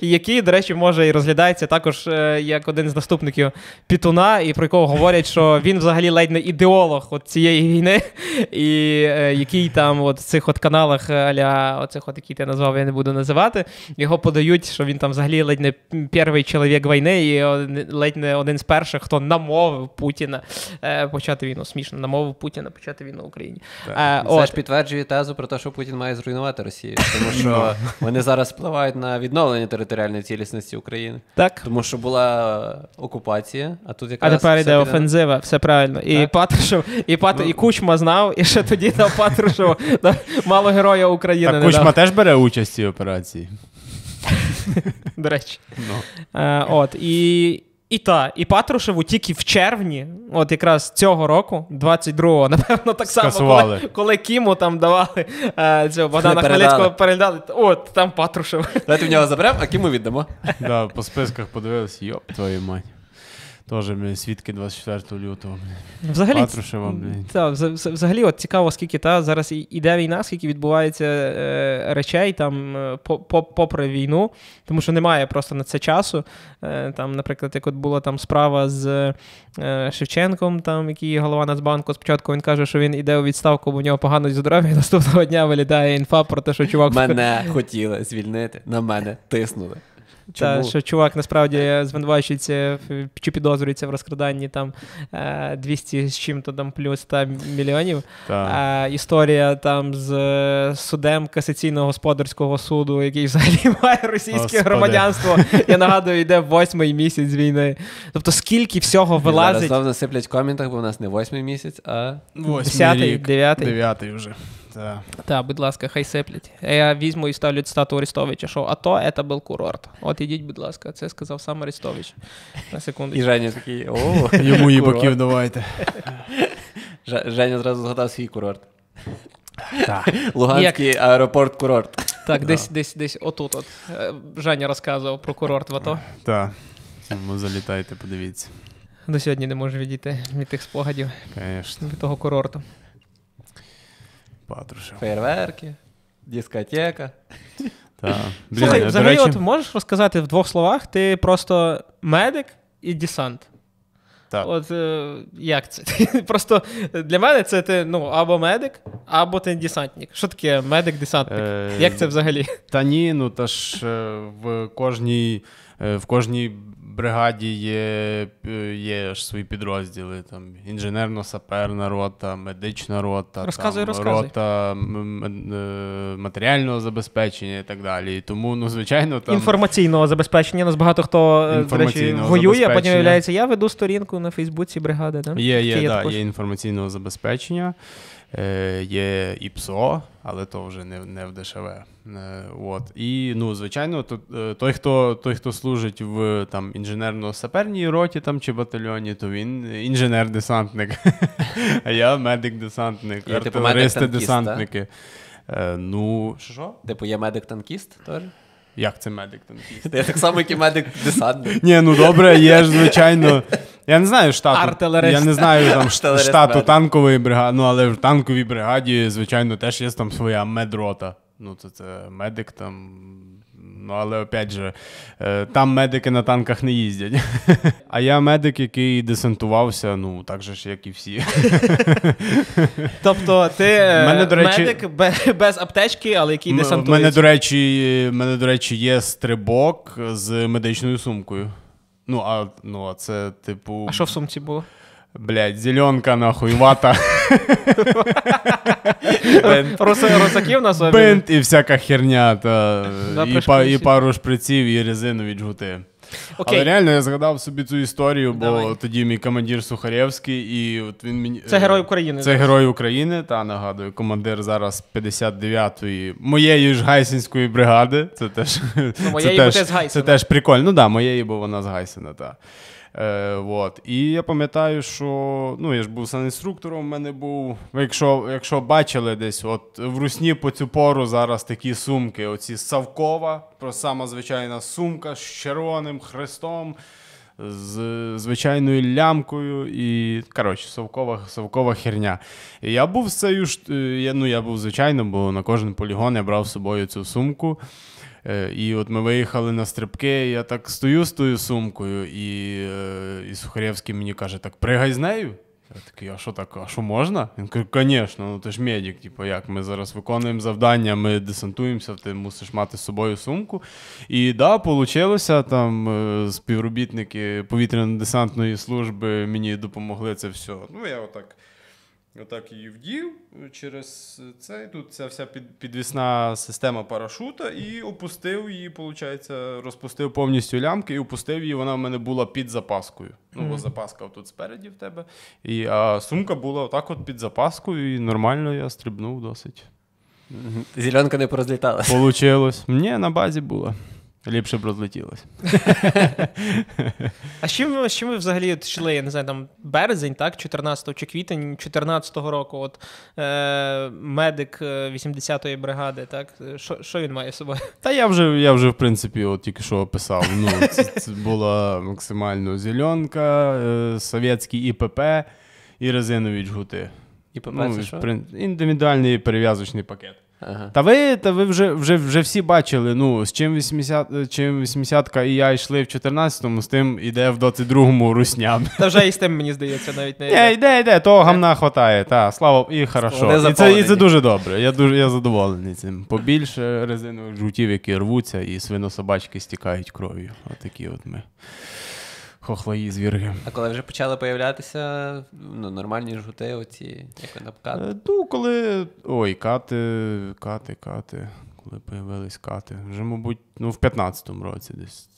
який, до речі, може і розглядається також як один з наступників Пітуна, і про якого говорять, що він взагалі ледь не ідеолог от цієї війни, і який там от в цих от каналах а-ля оцих от, які ти назвав, я не буду називати, його подають, що він там взагалі ледь не перший чоловік війни, і ледь не один з перших, хто намовив Путіна почати війну. Смішно, намовив Путіна почати війну в Україні. А, це от. ж підтверджує тезу про те, що Путін має зруйнувати Росію. Тому що вони зараз впливають на відновлення територіальної цілісності України. Так. Тому що була окупація, а тут якраз... А тепер йде офензива, все правильно. І Патрушев, і, Пат... ну... і Кучма знав, і ще тоді там Патрушев мало героя України так, не Кучма дав. Теж бере участь в цій операції. До речі. No. А, от, і... І та, і Патрушеву тільки в червні, от якраз цього року, двадцять другого, напевно, так само, коли, коли Кіму там давали е, цього Богдана Хмельницького, передали, от, там Патрушев. Давайте в нього заберемо, а Кіму віддамо. Так, да, по списках подивилися, йоп, твою мать. Тоже свідки двадцять четвертого лютого. Взагалі, Патрушева, та, взагалі от, цікаво, скільки та, зараз іде війна, скільки відбувається е, речей там, по, по, попри війну, тому що немає просто на це часу. Е, там, наприклад, як от була там, справа з е, Шевченком, там, який голова Нацбанку, спочатку він каже, що він іде у відставку, бо в нього погано здоров'я, і наступного дня вилітає інфа про те, що чувак... Мене хотіли звільнити, на мене тиснули. Та, що чувак насправді звинувачується чи підозрюється в розкраданні там двісті з чим-то там плюс там мільйонів. Та. Історія там з суддем касаційного господарського суду, який взагалі має російське Господи. громадянство. Я нагадую, йде восьмий місяць війни. Тобто скільки всього вилазить. Зараз знову насиплять в коментах, бо в нас не восьмий місяць, а десятий, дев'ятий. Дев'ятий вже. Так, да, будь ласка, хай сиплять. Я візьму і ставлю цитату Арестовича, що АТО – це був курорт. От ідіть, будь ласка, це сказав сам Арестович. На секундочку. І Женя такий, о, йому їбаків давайте. Женя зразу згадав свій курорт. Так. Луганський Як... аеропорт-курорт. Так, да. десь, десь, десь отут от. Женя розказував про курорт в АТО. Так, тому залітайте, подивіться. До сьогодні не можу відійти від тих спогадів. Звісно. Від того курорту. Патрушев. Фейерверки, дискотека. Та. Блін, Слухай, взагалі, речі... от можеш розказати в двох словах, ти просто медик і десант. Так. От е, як це? Просто для мене це ти ну, або медик, або ти десантник. Що таке медик-десантник? Е... Як це взагалі? Та ні, ну та ж в кожній, в кожній бригаді є, є ж свої підрозділи. Там інженерно-саперна рота, медична рота, розказуй, там, розказуй. рота матеріального забезпечення і так далі. І тому, ну, звичайно, там... Інформаційного забезпечення. Нас багато хто, до речі, воює, а потім виявляється, я веду сторінку на Фейсбуці бригади. Да? Є, є, є, да, є інформаційного забезпечення, є і ПСО, але то вже не, не в дешеве. От. І, ну, звичайно, той, хто, той, хто служить в там, інженерно-саперній роті там, чи батальйоні, то він інженер-десантник, а я медик-десантник, артилеристи-десантники. Ну, що? Типу, я медик-танкіст теж? Як це медик-танкіст? Я так само, як і медик-десантник. Ні, ну добре, є ж, звичайно... Я не знаю штату, я не знаю там штату танкової бригади, ну але в танковій бригаді, звичайно, теж є там своя медрота. Ну, це, це медик там, Ну, але, опять же, там медики на танках не їздять. А я медик, який десантувався, ну, так же ж, як і всі. Тобто, ти мене, до речі, медик без аптечки, але який десантується? Мене, до речі, мене, до речі, є стрибок з медичною сумкою. Ну, а, ну, а це, типу... А що в сумці було? Блядь, зеленка, нахуй, вата. Русаків на собі. Бинт і всяка херня. Та, і, па, і пару шприців, і резинові джгути. Окей. Але реально я згадав собі цю історію, бо Давай. тоді мій командир Сухарєвський. І от він мені... Це Герой України. Це Герой України, та, нагадую, командир зараз п'ятдесят дев'ятої, моєї ж Гайсинської бригади. Це теж, ну, моєї, це теж, з Гайсина. Це теж прикольно. Ну да, моєї, бо вона з Гайсина, так. Е, вот. І я пам'ятаю, що, ну, я ж був санінструктором, в мене був, якщо, якщо бачили десь, от в Русні по цю пору зараз такі сумки, оці Савкова, просто сама звичайна сумка з червоним хрестом, з звичайною лямкою і, коротше, совкова, совкова херня. І я був з цією, ну, я був, звичайно, бо на кожен полігон я брав з собою цю сумку. І от ми виїхали на стрибки, я так стою з тою сумкою, і, і Сухарєвський мені каже, так пригай з нею. Я такий, а що так, а що можна? Він каже, звісно, ну ти ж медик, типу, як, ми зараз виконуємо завдання, ми десантуємося, ти мусиш мати з собою сумку. І да, вийшло, там співробітники повітряно-десантної служби мені допомогли це все. Ну я отак. Отак її вдів через це, тут ця вся підвісна система парашута, і опустив її, виходить, розпустив повністю лямки і опустив її, вона в мене була під запаскою. Ну, бо запаска тут спереді в тебе, і, а сумка була отак от під запаскою, і нормально я стрибнув досить. Зеленка не порозліталась. Получилось. Ні, на базі була. Ліпше б розлетілося. А з чим, з чим ви взагалі йшли, я не знаю, там березень, так, чотирнадцятого чи квітень чотирнадцятого року, от е- медик вісімдесятої бригади, так, що, що він має з собою? Та я вже, я вже в принципі, от тільки що описав, ну, це, це була максимально зеленка, е- совєтський І П П і резинові джгути. І П П ну, це що? Прин... Індивідуальний перев'язочний пакет. Ага. Та ви, та ви вже, вже, вже всі бачили, ну, з чим вісімдесятка і я йшли в чотирнадцятому, з тим іде в двадцять другому Русня. Та вже і з тим, мені здається, навіть не йде. Ні, йде, йде, того гамна хватає, та, слава, і хорошо. І це, і це дуже добре, я, дуже, я задоволений цим. Побільше резинових жгутів, які рвуться, і свинособачки стікають кров'ю. Отакі от ми. Хохлаї звірги. А коли вже почали появлятися, ну, нормальні жгути оці, як на кат? Ну, коли... Ой, кати, кати, кати. Коли появились кати. Вже, мабуть, ну, в п'ятнадцятому році десь.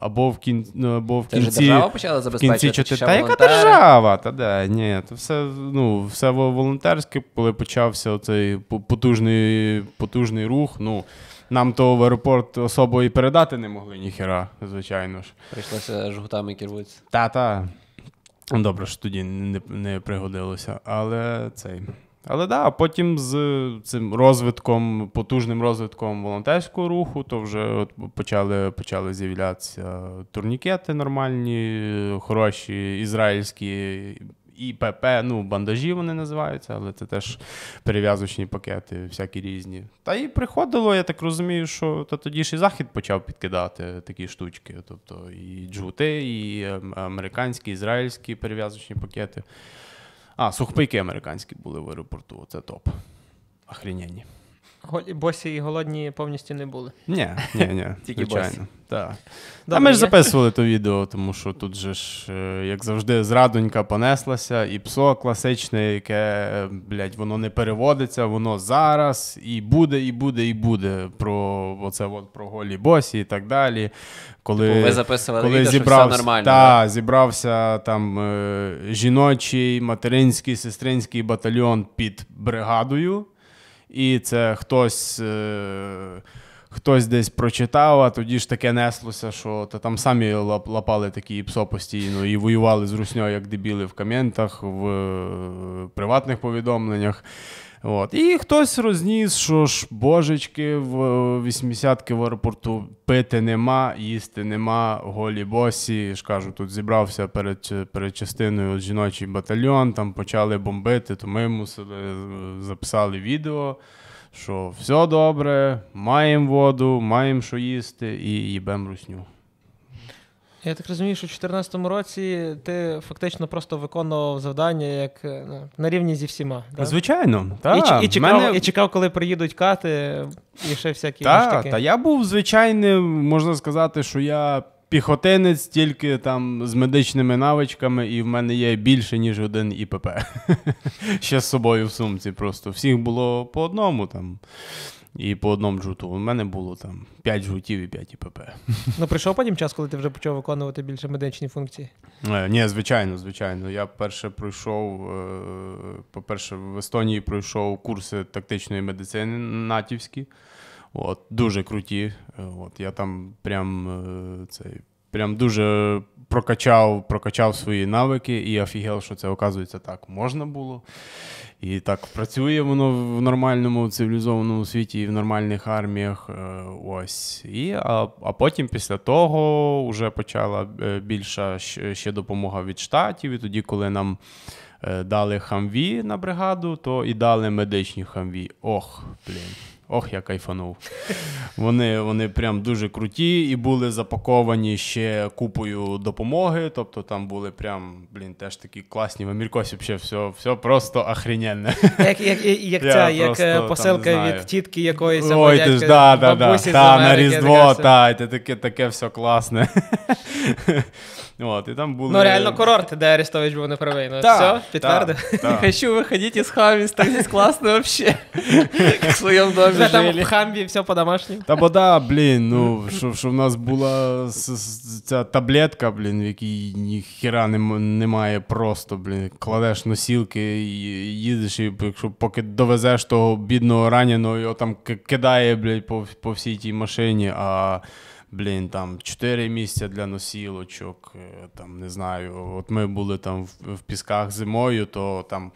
Або в, кін... ну, або в кінці... Це ж держава почала забезпечувати? Чотир... Та яка держава? Та де, ні. Це все, ну, все волонтерське. Коли почався оцей потужний, потужний рух, ну... Нам то в аеропорт особо і передати не могли, ніхера, звичайно ж. Прийшлося жгутами керуватися. Та-та. Добре, що тоді не, не пригодилося. Але цей. Але да, потім з цим розвитком, потужним розвитком волонтерського руху, то вже от почали, почали з'являтися турнікети нормальні, хороші, ізраїльські, І П П, ну, бандажі вони називаються, але це теж перев'язочні пакети, всякі різні. Та і приходило, я так розумію, що та тоді ж і Захід почав підкидати такі штучки, тобто і джгути, і американські, ізраїльські перев'язочні пакети. А, сухпайки американські були в аеропорту, це топ. Охрененні. Голі, босі і голодні повністю не були? Ні, ні, ні, звичайно. Да. А ми ж записували то відео, тому що тут же ж, як завжди, зрадонька понеслася, і ПСО класичне, яке, блядь, воно не переводиться, воно зараз, і буде, і буде, і буде, про оце от, про голі босі і так далі. Коли, типу, ви записували коли відео, зібрався, що все нормально. Так, зібрався там жіночий, материнський, сестринський батальйон під бригадою. І це хтось, е, хтось десь прочитав, а тоді ж таке неслося, що та там самі лап, лапали такі ПСО постійно і воювали з русньою, як дебіли, в коментах, в е, приватних повідомленнях. От. І хтось розніс, що ж, божечки, в вісімдесятки в аеропорту пити нема, їсти нема, голі босі. Ж кажу, тут зібрався перед, перед частиною жіночий батальйон, там почали бомбити, то ми мусили, записали відео, що все добре, маємо воду, маємо що їсти і їбемо русню. Я так розумію, що в чотирнадцятому році ти фактично просто виконував завдання як на рівні зі всіма. Так? Звичайно. Та, і, і, чекав, мене... і чекав, коли приїдуть кати і ще всякі штуки. Та я був звичайним, можна сказати, що я піхотинець тільки там з медичними навичками, і в мене є більше, ніж один І П П. Ще з собою в сумці просто. Всіх було по одному там. І по одному джуту. У мене було там п'ять джутів і п'ять І П П. Ну, прийшов потім час, коли ти вже почав виконувати більше медичні функції? Е, ні, звичайно, звичайно. Я перше пройшов, е, по-перше, в Естонії пройшов курси тактичної медицини натівські. От, дуже круті. От, я там прям, е, цей, прям дуже прокачав, прокачав свої навики і офігел, що це, оказується, так можна було. І так працює воно в нормальному цивілізованому світі і в нормальних арміях. Ось. І, а, а потім після того вже почала більша ще допомога від штатів. І тоді, коли нам дали хамві на бригаду, то і дали медичні хамві. Ох, блін. Ох, я кайфанув. Вони, вони прям дуже круті і були запаковані ще купою допомоги. Тобто там були прям, блін, теж такі класні. В Аміркосі взагалі все, все просто охрененне. Як, як, як ця, як просто, посилка там, від тітки якоїсь. Ой, ти ж, да, да, да. Та, на Різдво, та, і таке, таке все класне. От, і там були... Ну, реально курорт, де Арестович був неправий. Ну, да, все, підтвердив. Да, да. Хочу виходити із хамбі, так здесь класно взагалі. В своєму домі жили. Там в хамбі все по-домашньому. Та бода, блін, ну, що в нас була ця таблетка, блін, в якій ніхера немає просто, блін. Кладеш носілки, їдеш, і якщо поки довезеш того бідного раненого, його там кидає, блін, по всій тій машині, а... Блін, там чотири місця для носілочок, там, не знаю, от ми були там в, в Пісках зимою, то там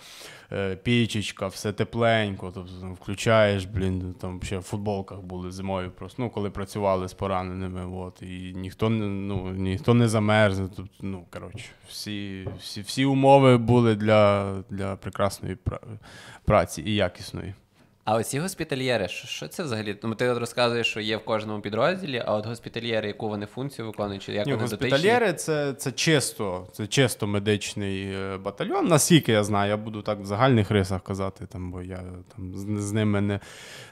е, пічечка, все тепленько, тобто там включаєш, блін, там ще в футболках були зимою просто, ну, коли працювали з пораненими, от, і ніхто, ну, ніхто не замерзне, тобто, ну, коротше, всі, всі, всі умови були для, для прекрасної праці і якісної. А оці госпітальєри, що це взагалі? Ну, ти розказуєш, що є в кожному підрозділі, а от госпітальєри, яку вони функцію виконують, чи як Ні, вони дотичні? Госпітальєри це, – це, чисто, це чисто медичний батальйон. Наскільки я знаю, я буду так в загальних рисах казати, там, бо я там, з, з ними не…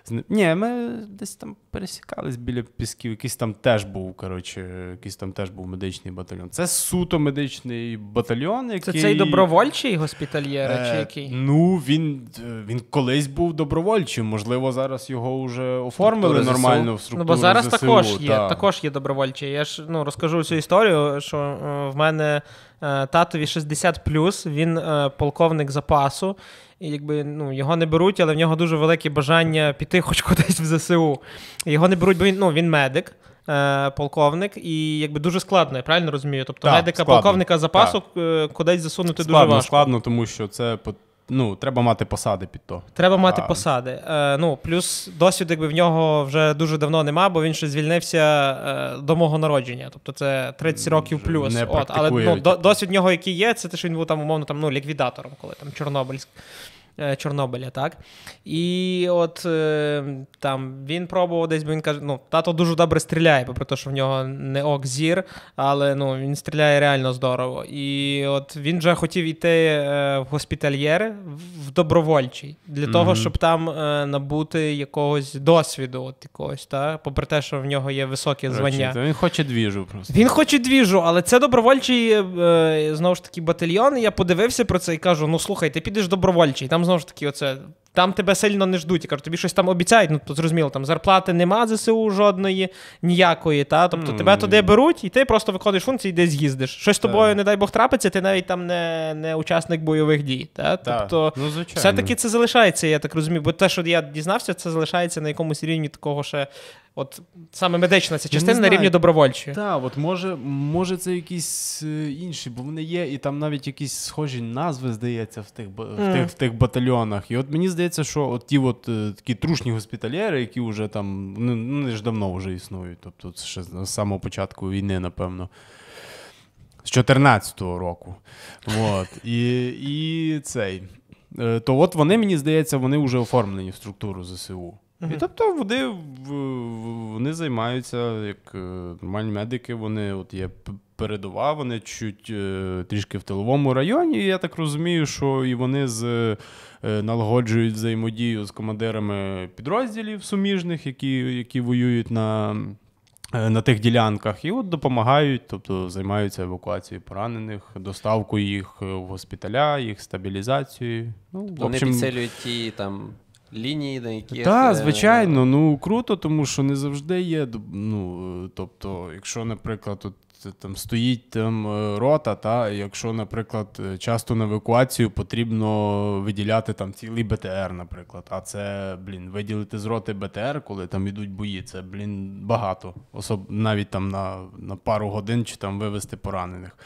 З, ні, ми десь там пересікались біля Пісків, якийсь там теж був, коротше, якийсь там теж був медичний батальйон. Це суто медичний батальйон, який… Це цей добровольчий госпітальєр, е, чи який? Ну, він, він колись був добровольчий. Чи, можливо, зараз його вже оформили Структури нормально в структуру ЗСУ. Ну, бо зараз ЗСУ, також, є, також є добровольчі. Я ж ну, розкажу цю історію, що в мене е, татові шістдесят плюс, він е, полковник запасу. І якби, ну, його не беруть, але в нього дуже велике бажання піти хоч кудись в ЗСУ. Його не беруть, бо він, ну, він медик. Полковник, і якби дуже складно, я правильно розумію? Тобто так, медика, складно. Полковника запасу так. Кудись засунути складно, дуже важко. Складно, тому що це... Ну, треба мати посади під то. Треба мати а... посади. Е, ну, плюс досвід, якби в нього вже дуже давно нема, бо він ще звільнився е, до мого народження. Тобто це тридцять років плюс. От, але ну, до, досвід в нього, який є, це те, що він був там, умовно, там, ну, ліквідатором, коли там Чорнобильськ. Чорнобиля, так? І от там він пробував десь, бо він каже, ну, тато дуже добре стріляє, попри те, що в нього не ок зір, але, ну, він стріляє реально здорово. І от він вже хотів йти в госпітальєри, в добровольчий, для mm-hmm. того, щоб там набути якогось досвіду, от якогось, так? Попри те, що в нього є високі звання. Речі, він хоче двіжу просто. Він хоче двіжу, але це добровольчий, знову ж таки, батальйон. Я подивився про це і кажу, ну, слухай, ти підеш добровольчий, там знову ж таки, оце, там тебе сильно не ждуть. Я кажу, тобі щось там обіцяють, ну, то зрозуміло, там зарплати нема ЗСУ жодної, ніякої, та? Тобто mm. тебе туди беруть, і ти просто виконуєш функції, десь з'їздиш. Щось з тобою, не дай Бог, трапиться, ти навіть там не, не учасник бойових дій, та? Да. Тобто, ну, все-таки це залишається, я так розумію, бо те, що я дізнався, це залишається на якомусь рівні такого ще, от, саме медична ця частина на рівні добровольчої. Так, от може, може це якісь інші, бо вони є, і там навіть якісь схожі назви, здається, в тих, mm. в тих, в тих батальйонах. І от мені здається, що от ті от такі трушні госпітальєри, які вже там, ну, вони ж давно вже існують, тобто це ще з самого початку війни, напевно. З чотирнадцятого року. От. І, і цей... то от вони, мені здається, вони вже оформлені в структуру ЗСУ. І тобто вони, вони займаються, як нормальні медики, вони от є передова, вони чуть трішки в тиловому районі, і я так розумію, що і вони з, налагоджують взаємодію з командирами підрозділів суміжних, які, які воюють на, на тих ділянках, і от допомагають, тобто займаються евакуацією поранених, доставкою їх в госпіталя, їх стабілізацією. Ну, вони в общем, підсилюють ті там... лінії, на яких... Так, звичайно, ну круто, тому що не завжди є, ну, тобто, якщо, наприклад, от, там стоїть там рота, та, якщо, наприклад, часто на евакуацію потрібно виділяти там цілий БТР, наприклад, а це, блін, виділити з роти БТР, коли там ідуть бої, це, блін, багато, особ... навіть там на, на пару годин чи там вивезти поранених.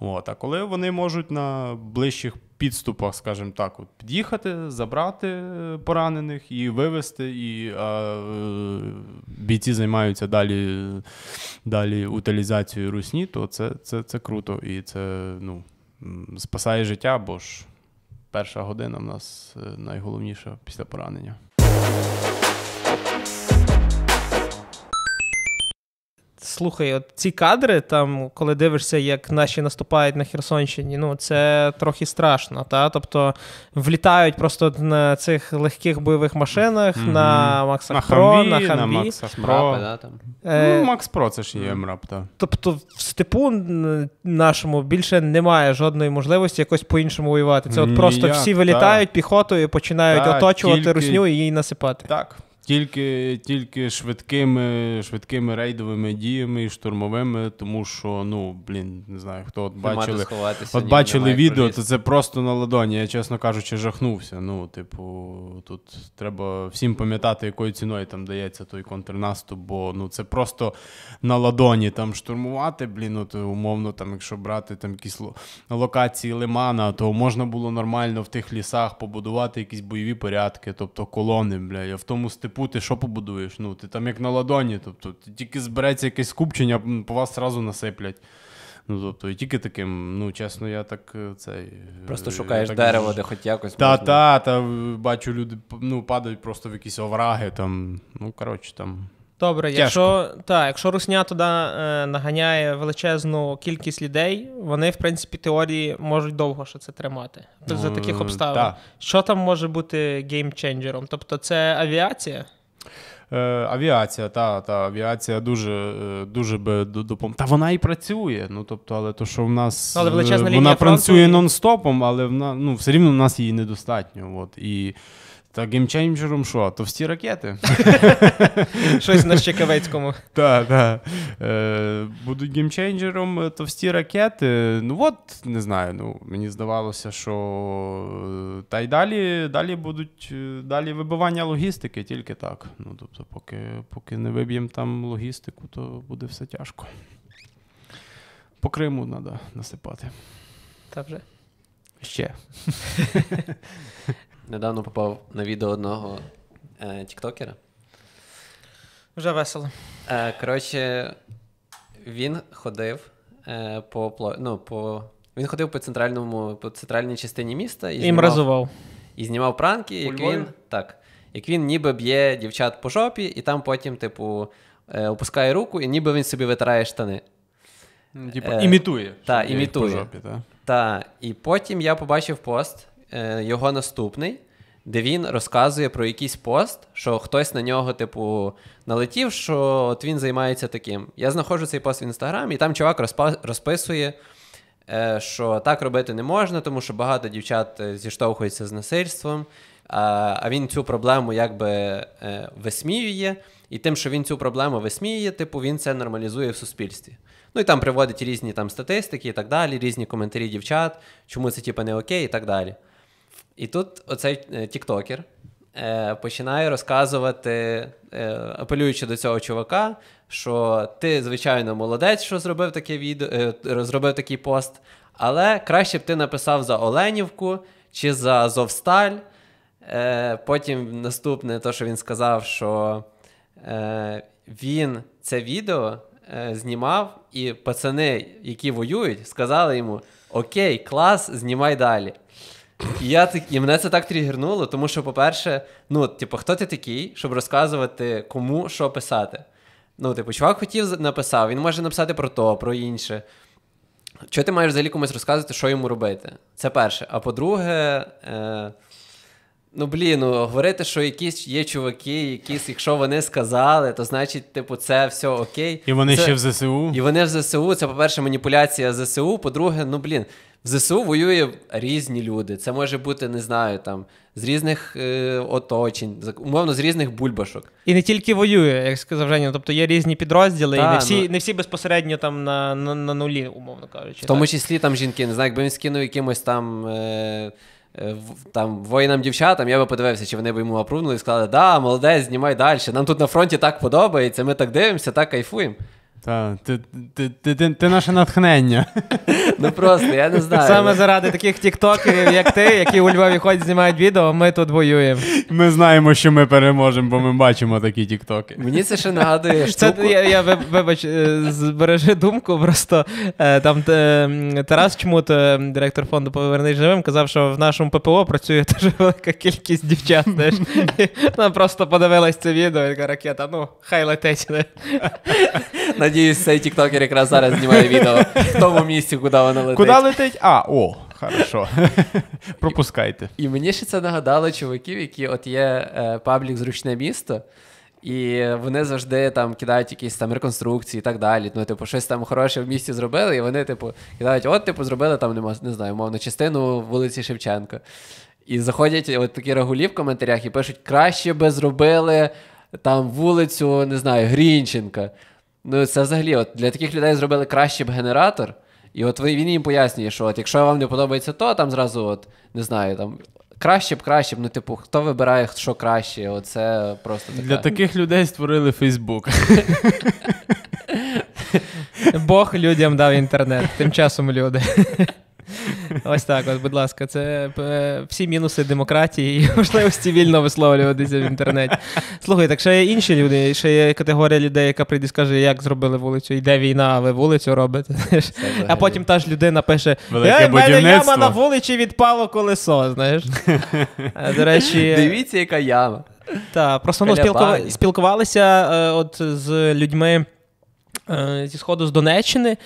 От, а коли вони можуть на ближчих підступах, скажімо так, от, під'їхати, забрати поранених і вивезти, і а, бійці займаються далі, далі утилізацією русні, то це, це, це круто. І це, ну, спасає життя, бо ж перша година в нас найголовніша після поранення. Слухай, от ці кадри, там, коли дивишся, як наші наступають на Херсонщині, ну, це трохи страшно, та? Тобто влітають просто на цих легких бойових машинах, mm-hmm. на Максах Про, на Хамбі. На Максах Про. Да, там. Е... Ну, Макс Про, це ж є МРАП, так. Тобто в степу нашому більше немає жодної можливості якось по-іншому воювати. Це от просто Ніяк, всі вилітають та. піхотою і починають та, оточувати тільки... русню і її насипати. Так. Тільки, тільки швидкими, швидкими рейдовими діями і штурмовими, тому що, ну, блін, не знаю, хто от бачили, от бачили відео, то це просто на ладоні, я, чесно кажучи, жахнувся. Ну, типу, тут треба всім пам'ятати, якою ціною там дається той контрнаступ, бо, ну, це просто на ладоні там штурмувати, блін, от, умовно, там, якщо брати там якісь локації Лимана, то можна було нормально в тих лісах побудувати якісь бойові порядки, тобто колони, бля, я в тому степу. Ти що побудуєш? Ну, ти там як на ладоні, тобто тільки збереться якесь скупчення, по вас одразу насиплять. Ну, тобто, і тільки таким, ну, чесно, я так, цей... Просто шукаєш так, дерево, де хоч якось... Та-та, та, бачу, люди, ну, падають просто в якісь овраги, там, ну, коротше, там... Добре, якщо, та, якщо русня туди е, наганяє величезну кількість людей, вони, в принципі, теорії можуть довго ще це тримати. Тобто, за таких обставин. Та. Що там може бути геймченджером? Тобто це авіація? Е, авіація, та, та, авіація дуже, дуже би допомогла. Та вона і працює, ну, тобто, але то, що в нас... Але величезна лінія фронту... Вона працює нон-стопом, але вона, ну, все рівно в нас її недостатньо, от, і... Так, геймченджером що? Товсті ракети? Щось на Щекавецькому. Так, так. Будуть геймченджером товсті ракети. Ну от, не знаю, ну мені здавалося, що та й далі, далі будуть, далі вибивання логістики, тільки так. Ну, тобто, поки, поки не виб'ємо там логістику, то буде все тяжко. По Криму треба насипати. Та вже? Ще. Недавно попав на відео одного е, тіктокера. Вже весело. Е, коротше, він ходив е, по, ну, по він ходив по центральному, по центральній частині міста і знімав, і знімав пранки, як він, так, як він ніби б'є дівчат по жопі, і там потім, типу, е, опускає руку, і ніби він собі витирає штани. Типу, е, імітує. Та, імітує. По жопі, та? Та, і потім я побачив пост. Його наступний, де він розказує про якийсь пост, що хтось на нього, типу, налетів, що от він займається таким. Я знаходжу цей пост в Інстаграмі, і там чувак розпа- розписує, що так робити не можна, тому що багато дівчат зіштовхуються з насильством, а він цю проблему якби висміює, і тим, що він цю проблему висміює, типу, він це нормалізує в суспільстві. Ну і там приводить різні там статистики і так далі, різні коментарі дівчат, чому це, типу, не окей і так далі. І тут оцей е, тіктокер е, починає розказувати, е, апелюючи до цього чувака, що ти, звичайно, молодець, що зробив таке відео, е, розробив такий пост, але краще б ти написав за Оленівку чи за Азовсталь. Е, потім наступне те, що він сказав, що е, він це відео е, знімав, і пацани, які воюють, сказали йому: «Окей, клас, знімай далі». І, я так, і мене це так тригернуло, тому що, по-перше, ну, типу, хто ти такий, щоб розказувати, кому що писати? Ну, типу, чувак хотів, написав, він може написати про то, про інше. Чого ти маєш взагалі комусь розказувати, що йому робити? Це перше. А по-друге, е... ну, блін, ну, говорити, що якісь є чуваки, якісь, якщо вони сказали, то значить, типу, це все окей. І вони це... ще в ЗСУ. І вони в ЗСУ. Це, по-перше, маніпуляція ЗСУ. По-друге, ну, блін, в ЗСУ воює різні люди. Це може бути, не знаю, там, з різних е, оточень, умовно, з різних бульбашок. І не тільки воює, як сказав Женя, тобто є різні підрозділи, та, і не всі, ну, не всі безпосередньо там на, на, на нулі, умовно кажучи. В тому так? числі там жінки, не знаю, якби він скинув якимось там... Е, там воїнам-дівчатам, я би подивився, чи вони б йому апрувнули і сказали, да, молодець, знімай далі, нам тут на фронті так подобається, ми так дивимося, так кайфуємо. Та, ти, ти, ти, ти, ти наше натхнення. Ну просто, я не знаю. Саме заради таких тіктокерів, як ти, які у Львові ходять, знімають відео, ми тут воюємо. Ми знаємо, що ми переможемо, бо ми бачимо такі тіктоки. Мені це ще нагадує штуку. Це, я, я, вибач, збережи думку, просто там Тарас Чмут, директор фонду «Повернись живим», казав, що в нашому ППО працює дуже велика кількість дівчат. Вона просто подивилась це відео і така ракета, ну, хай летить. Надіюсь, цей тіктокер якраз зараз знімає відео в тому місці, куди воно летить. Куди летить? А, о, хорошо. Пропускайте. І, і мені ще це нагадало чуваків, які от є е, паблік «Зручне місто», і вони завжди там кидають якісь там реконструкції і так далі. Ну, типу, щось там хороше в місті зробили, і вони, типу, кидають, от, типу, зробили там, нема, не знаю, мовно, частину вулиці Шевченка. І заходять от такі рагулі в коментарях і пишуть, краще би зробили там вулицю, не знаю, Грінченка. Ну, це взагалі, от для таких людей зробили краще б генератор, і от він їм пояснює, що от якщо вам не подобається то, там зразу, от, не знаю, там, краще б, краще б, ну, типу, хто вибирає, що краще, оце просто таке. Для таких людей створили Фейсбук. Бог людям дав інтернет, тим часом люди. Ось так, от, будь ласка, це всі мінуси демократії і можливості вільно висловлюватися в інтернеті. Слухай, так ще є інші люди, ще є категорія людей, яка прийде і скаже, як зробили вулицю, йде війна, а ви вулицю робите. А потім та ж людина пише, в мене яма на вулиці, відпало колесо, знаєш. До речі, дивіться, яка яма. Так, просто ну, спілкували, спілкувалися от, з людьми зі Сходу, з Донеччини.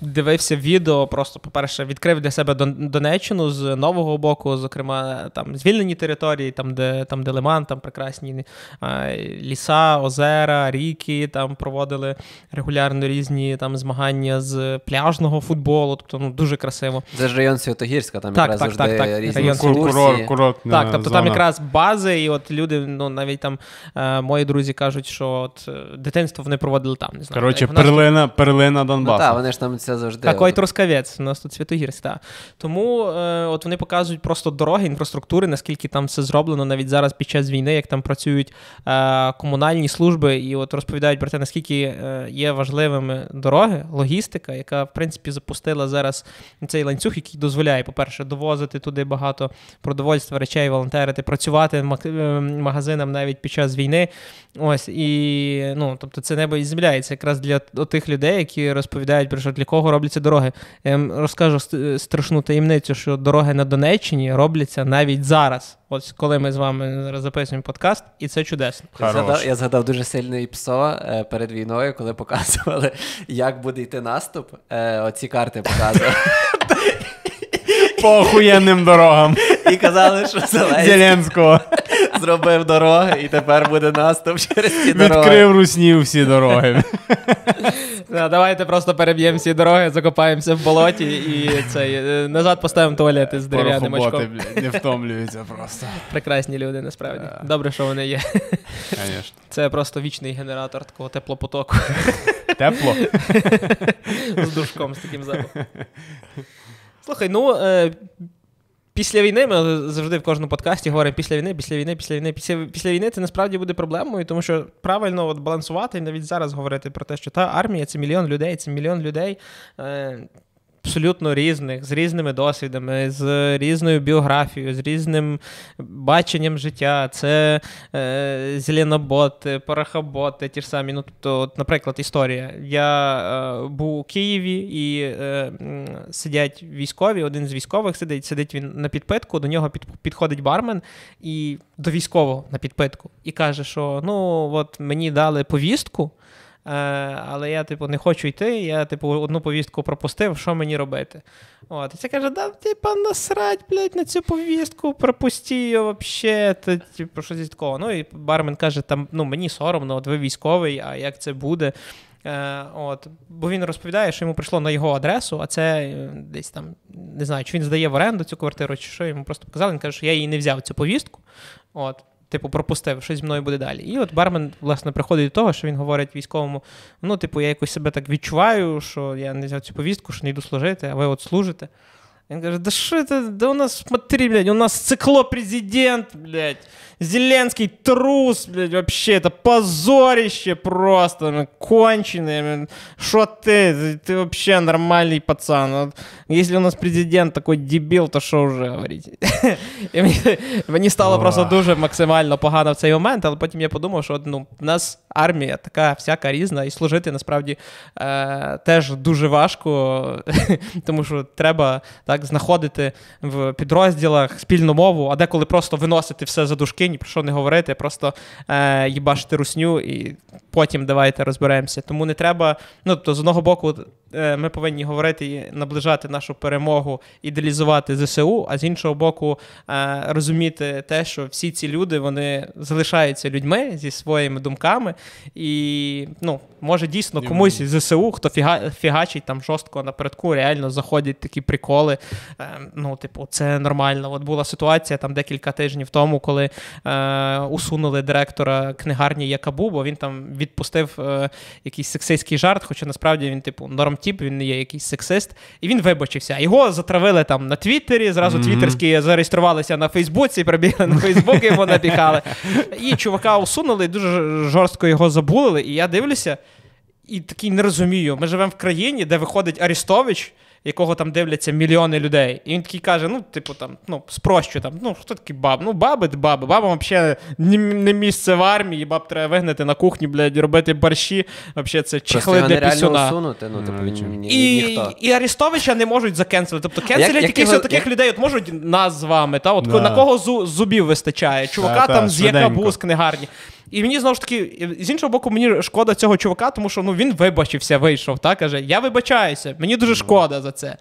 Дивився відео, просто, по-перше, відкрив для себе Донеччину з нового боку, зокрема, там, звільнені території, там, де, там, де лиман, там прекрасні а, ліса, озера, ріки, там проводили регулярно різні там, змагання з пляжного футболу, тобто, ну, дуже красиво. Це ж район Святогірська, там так, якраз так, завжди так, різні екскурсії. Курортна так, тобто зона. Там якраз бази, і от люди, ну, навіть там, е, мої друзі кажуть, що от, дитинство вони проводили там. Не знаю, коротше, перлина, ж... перлина Донбасу. Ну, так, вони ж там це завжди. Такий трускавець, у нас тут Святогірськ, так. Тому е, от вони показують просто дороги, інфраструктури, наскільки там все зроблено, навіть зараз під час війни, як там працюють е, комунальні служби, і от розповідають про те, наскільки е, є важливими дороги, логістика, яка, в принципі, запустила зараз цей ланцюг, який дозволяє, по-перше, довозити туди багато продовольства, речей, волонтерити, працювати магазинам навіть під час війни. Ось, і, ну, тобто це небо і земля, і це якраз для тих людей, які розповідають про що для кого робляться дороги. Я вам розкажу страшну таємницю, що дороги на Донеччині робляться навіть зараз. Ось коли ми з вами записуємо подкаст, і це чудесно. Я згадав, я згадав дуже сильний ПСО перед війною, коли показували, як буде йти наступ. Оці карти показували. По охуєнним дорогам. І казали, що Зеленського зробив дороги, і тепер буде наступ через ці дороги. Відкрив руснів всі дороги. Давайте просто переб'ємо всі дороги, закопаємося в болоті і це, назад поставимо туалети з дерев'яним очком. Порохоботи, не втомлюються просто. Прекрасні люди, насправді. Добре, що вони є. Конечно. Це просто вічний генератор такого теплопотоку. Тепло? З душком, з таким запахом. Слухай, ну... Після війни, ми завжди в кожному подкасті говоримо після війни, після війни, після війни, після, після війни це насправді буде проблемою, тому що правильно от балансувати і навіть зараз говорити про те, що та армія – це мільйон людей, це мільйон людей. абсолютно різних, з різними досвідами, з різною біографією, з різним баченням життя. Це е, зеленоботи, порохоботи, ті ж самі. Ну, тобто, от, наприклад, історія. Я е, був у Києві, і е, сидять військові, один з військових сидить, сидить він на підпитку, до нього під, підходить бармен, і до військового на підпитку, і каже, що ну, от мені дали повістку, але я, типу, не хочу йти, я, типу, одну повістку пропустив, що мені робити? От, і це каже, да, типа, насрать, блядь, на цю повістку, пропусти її, вообще, та, типу, що зі такого? Ну, і бармен каже, там, ну, мені соромно, от ви військовий, а як це буде? Е, от. Бо він розповідає, що йому прийшло на його адресу, а це десь там, не знаю, чи він здає в оренду цю квартиру, чи що, йому просто показали, він каже, що я її не взяв, цю повістку, от. Типу, пропустив, що зі мною буде далі. І от бармен, власне, приходить до того, що він говорить військовому, ну, типу, я якось себе так відчуваю, що я не взяв цю повістку, що не йду служити, а ви от служите. Він каже, да що це, да у нас, смотри, блядь, у нас циклопрезидент, блядь, Зеленський трус, блядь, вообще, це позорище просто, кончене, що ти, ти вообще нормальний пацан, от, якщо у нас президент такий дебіл, то що вже говорити. І мені, мені стало просто дуже максимально погано в цей момент, але потім я подумав, що ну, в нас армія така всяка різна, і служити насправді е- теж дуже важко, тому що треба так, знаходити в підрозділах спільну мову, а деколи просто виносити все за дужки, ні про що не говорити, просто е- їбашити русню і потім давайте розберемося. Тому не треба, ну, тобто, з одного боку, е- ми повинні говорити і наближати нашу перемогу, ідеалізувати зе ес у, а з іншого боку, е- розуміти те, що всі ці люди, вони залишаються людьми зі своїми думками і, ну, може дійсно комусь із зе ес у, хто фіга- фігачить там жорстко напередку, реально заходять такі приколи. Ну, типу, це нормально. От була ситуація там декілька тижнів тому, коли е, усунули директора книгарні Якабу, бо він там відпустив е, якийсь сексистський жарт, хоча насправді він, типу, нормтіп, він не є якийсь сексист, і він вибачився. Його затравили там на Твіттері, зразу mm-hmm. твіттерські зареєструвалися на Фейсбуці, прибігли на Фейсбук, йому напікали. І чувака усунули, дуже жорстко його забулили, і я дивлюся, і такий не розумію. Ми живемо в країні, де виходить Арестович, якого там дивляться мільйони людей. І він такий каже, ну, типу, там, ну, спрощу, там, ну, хто такі баб? Ну, баби, баби. Бабам взагалі не місце в армії, баб треба вигнати на кухні, блядь, робити борщі. Взагалі це чехли для пісюна. Усунути, ну, типу, ні, ні, і, ніхто. І Арестовича не можуть закенселити. Тобто кенселять як, якихось як, таких як... людей, от можуть нас з вами, та, от, да. На кого зу, зубів вистачає? Чувака та, та, там з Якабу, з книгарні. І мені, знову ж таки, з іншого боку, мені шкода цього чувака, тому що, ну, він вибачився, вийшов, так, каже, я вибачаюся, мені дуже шкода за це.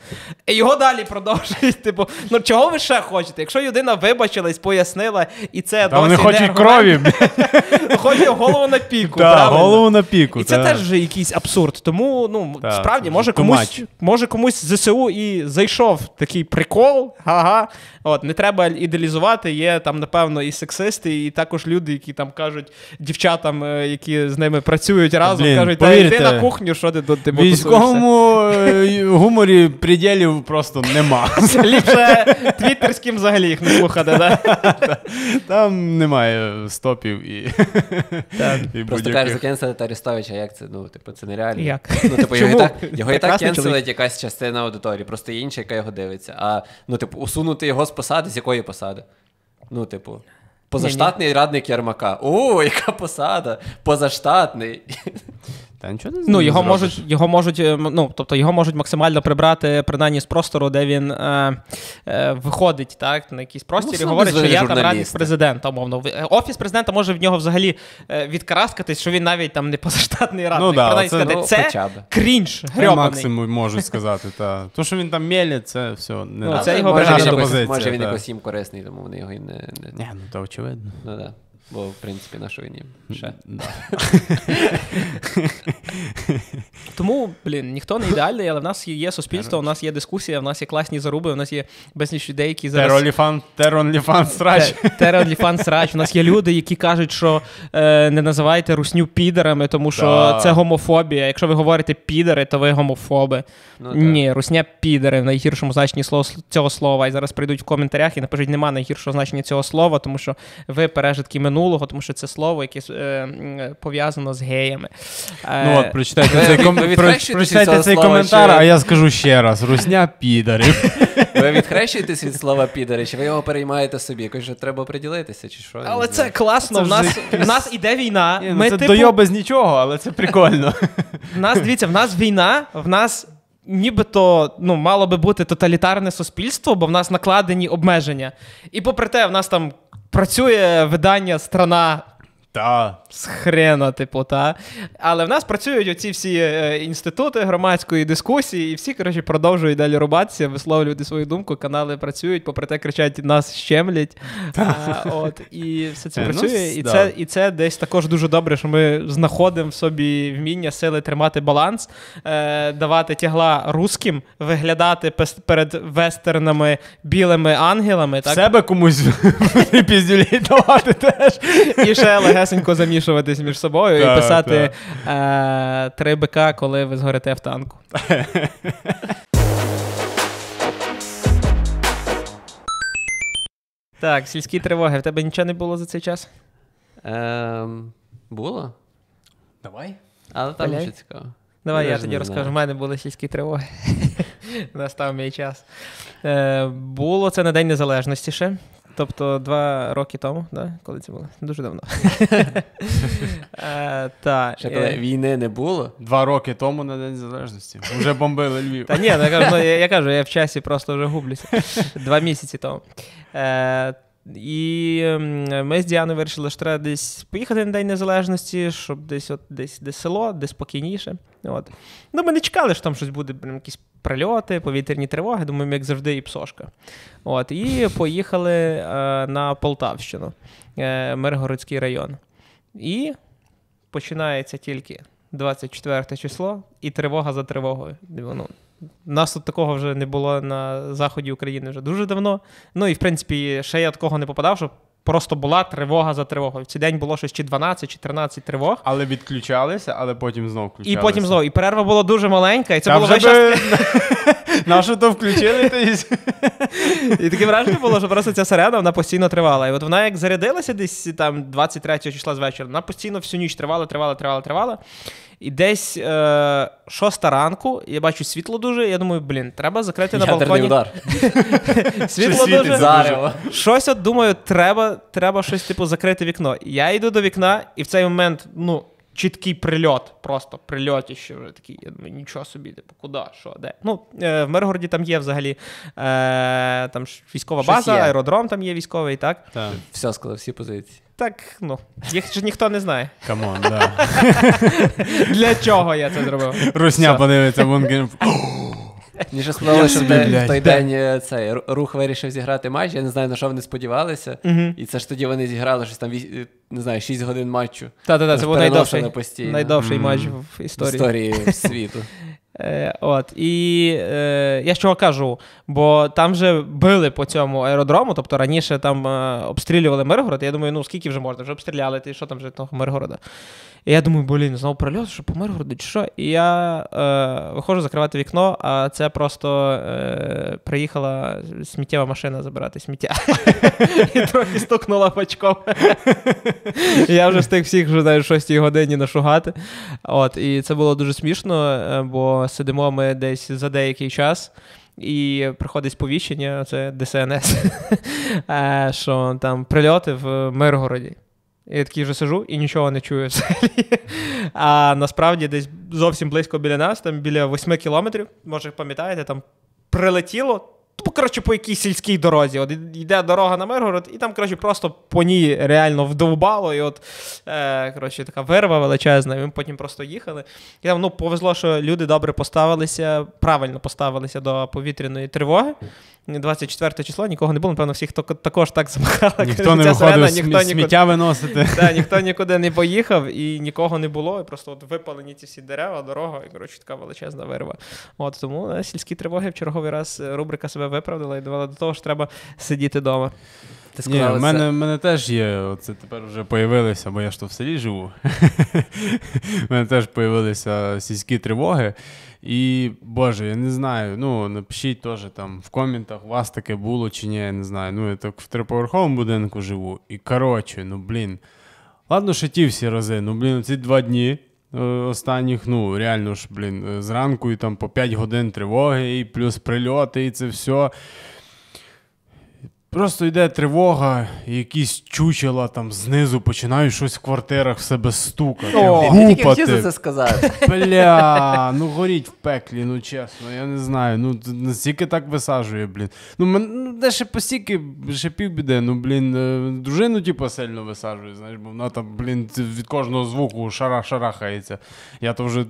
І його далі продовжують, типу, ну, чого ви ще хочете? Якщо людина вибачилась, пояснила, і це та досі не аргумент. Та вони хочуть крові. Хочуть голову на піку, правильно? Так, голову на піку. І це теж якийсь абсурд. Тому, ну, справді, може комусь з зе ес у і зайшов такий прикол, ага, от, не треба ідеалізувати, є там, напевно, і сексисти, і також люди, які там кажуть, дівчатам, які з ними працюють разом, блін, кажуть, та йди на кухню, що ти тут тусуєшся. В військовому гуморі приділів просто нема. Ліпше твіттерським взагалі їх не слухати, так? Там немає стопів і будь-яких. Просто кажуть, закенселити Арестовича, як це? Ну, типу, це нереально. Його і так кенселить якась частина аудиторії, просто є інша, яка його дивиться. А, ну, типу, усунути його з посади, з якої посади? Ну, типу... Позаштатний ні, ні. радник Ярмака. О, яка посада! Позаштатний. Та нічого не знаю. Ну, його можуть, його можуть, ну, тобто його можуть максимально прибрати, принаймні, з простору, де він е, е, виходить, так, на якийсь простір, ну, і говорить, що я там радник президента, умовно. Офіс президента може в нього взагалі відкараскатись, що він навіть там не позаштатний радник. Ну, да, це, ну, це крінж грьобаний. Максимум можуть сказати, та. То, що він там мєлє, це все. Не ну, це його може, позиція, може він якось їм корисний, тому вони його і не... не... Ну, то очевидно. Ну, да. Бо, в принципі, на що він ще. Тому, блін, ніхто не ідеальний, але в нас є суспільство, у нас є дискусія, в нас є класні заруби, у нас є безліч людей, які зараз... Тероліфан срач. Тероліфан срач. У нас є люди, які кажуть, що е, не називайте русню підерами, тому що да. Це гомофобія. Якщо ви говорите підери, то ви гомофоби. Ну, ні, русня підери в найгіршому значенні слова, цього слова. І зараз прийдуть в коментарях і напишуть, нема найгіршого значення цього слова, тому що ви пережитки минулого, тому що це слово, яке е, пов'язано з геями. Ну от, прочитайте цей коментар. Прочитайте цей коментар, а я скажу ще раз. Русня підарів. Ви відхрещуєтесь від слова підари, чи ви його переймаєте собі? Якось же треба приділитися, чи що? Але це класно, в нас, в нас іде війна. Ні, ну, ми, це типу... дойоби з нічого, але це прикольно. В нас, дивіться, в нас війна, в нас нібито, ну, мало би бути тоталітарне суспільство, бо в нас накладені обмеження. І попри те, в нас там працює видання «Страна». Та. З хрена, типу, та. Але в нас працюють оці всі інститути громадської дискусії, і всі, коротше, продовжують далі рубатися, висловлювати свою думку, канали працюють, попри те кричать, нас щемлять. А, от, і все це працює. І це, і це десь також дуже добре, що ми знаходимо в собі вміння, сили тримати баланс, е, давати тягла русским, виглядати пес, перед вестернами білими ангелами. Так? Себе комусь піздюлі давати теж. І ще легесенько замішуватись між собою та, і писати три бика, коли ви згорите в танку. Так, сільські тривоги. В тебе нічого не було за цей час? Ем, було. Давай. Але там ще цікаво. Давай я, я тоді розкажу. В мене були сільські тривоги. Настав мій час. Е, було це на День Незалежності ще. Тобто два роки тому, да? Коли це було? Дуже давно. е, та, Ще коли е... війни не було? Два роки тому на День Незалежності. Вже бомбили Львів. Та ні, я кажу, я, я, кажу, я в часі просто вже гублюся. Два місяці тому. Е, І ми з Діаною вирішили, що треба десь поїхати на День Незалежності, щоб десь от десь де село, де спокійніше. От. Ну, ми не чекали, що там щось буде, якісь прильоти, повітряні тривоги. Думаємо, як завжди, і псошка. От. І поїхали е, на Полтавщину, е, Миргородський район. І починається тільки двадцять четверте число, і тривога за тривогою. Ну, у нас тут такого вже не було на заході України вже дуже давно. Ну і, в принципі, ще я такого не попадав, що просто була тривога за тривогою. В цей день було щось чи дванадцять, чи тринадцять тривог. Але відключалися, але потім знову включалися. І потім знову. І перерва була дуже маленька. І це Та було весь час... Нашу то включили. І таке враження було, що просто ця середа, вона постійно тривала. І от вона як зарядилася десь там двадцять третього числа з вечора, вона постійно всю ніч тривала, тривала, тривала, тривала. І десь е, шоста ранку, я бачу світло дуже, я думаю, блін, треба закрити на балконі. Світло дуже. Щось от думаю, треба, треба щось типу закрити вікно. Я йду до вікна, і в цей момент, ну, чіткий прильот, просто прильотіще вже такий, я думаю, нічого собі, типу, куди, що, де. Ну, е, в Миргороді там є взагалі е, там військова база, аеродром там є військовий, так? Так. Все сказав, всі позиції. Так, ну, їх ж ніхто не знає. Камон, да. Для чого я це зробив? Русня подивиться Бункерний. Мені ж сказали, що в той день цей рух вирішив зіграти матч. Я не знаю, на що вони сподівалися. Uh-huh. І це ж тоді вони зіграли щось там, не знаю, шість годин матчу. Так-так-так, це був найдовший, найдовший mm-hmm. матч в історії. Історії світу. Е, от, і е, я з чого кажу, бо там вже били по цьому аеродрому, тобто раніше там е, обстрілювали Миргород, я думаю, ну скільки вже можна, вже обстріляли, ти що там вже того Миргорода. І я думаю, блін, знову прильот, що по Миргороду, чи що? І я е, виходжу закривати вікно, а це просто е, приїхала сміттєва машина забирати сміття. І трохи стукнула пачком. Я вже встиг всіх вже, знаєш, в шостій годині нашугати. От, і це було дуже смішно, бо сидимо ми десь за деякий час, і приходить сповіщення, це Де Ес En Ес, що там прильоти в Миргороді. Я такий вже сижу і нічого не чую взагалі. А насправді десь зовсім близько біля нас, там біля восьми кілометрів, може пам'ятаєте, там прилетіло, коротше, по якійсь сільській дорозі. От йде дорога на Миргород, і там, коротше, просто по ній реально вдовбало. І от, е, коротше, така вирва величезна, і ми потім просто їхали. І там, ну, повезло, що люди добре поставилися, правильно поставилися до повітряної тривоги. двадцять четверте число, нікого не було, напевно, всіх також так змагали. Ніхто не виходив сміття виносити. Так, ніхто нікуди не поїхав, і нікого не було, і просто от випалені ці всі дерева, дорога, і, коротше, така величезна вирва. От, тому сільські тривоги в черговий раз рубрика себе виправдала і довела до того, що треба сидіти вдома. Ти сказали, Ні, в мене, це... мене теж є, це тепер вже появилися, бо я ж то в селі живу, в мене теж появилися сільські тривоги. І, боже, я не знаю, ну, напишіть теж там в коментах, у вас таке було чи ні, я не знаю. Ну, я так в триповерховому будинку живу, і, коротше, ну, блін, ладно, що ті всі рази, ну, блін, ці два дні останніх, ну, реально ж, блін, зранку і там по п'ять годин тривоги, і плюс прильоти, і це все. Просто йде тривога, і якісь чучела там знизу починають щось в квартирах в себе стукати, гупати. Ти тільки це сказав. Бля, ну горіть в пеклі, ну чесно, я не знаю, ну настільки так висаджує, блін. Ну, мен, де ще постільки, ще півбіде, ну, блін, дружину, типу, сильно висаджує, знаєш, бо вона там, блін, від кожного звуку шара-шарахається. Я то вже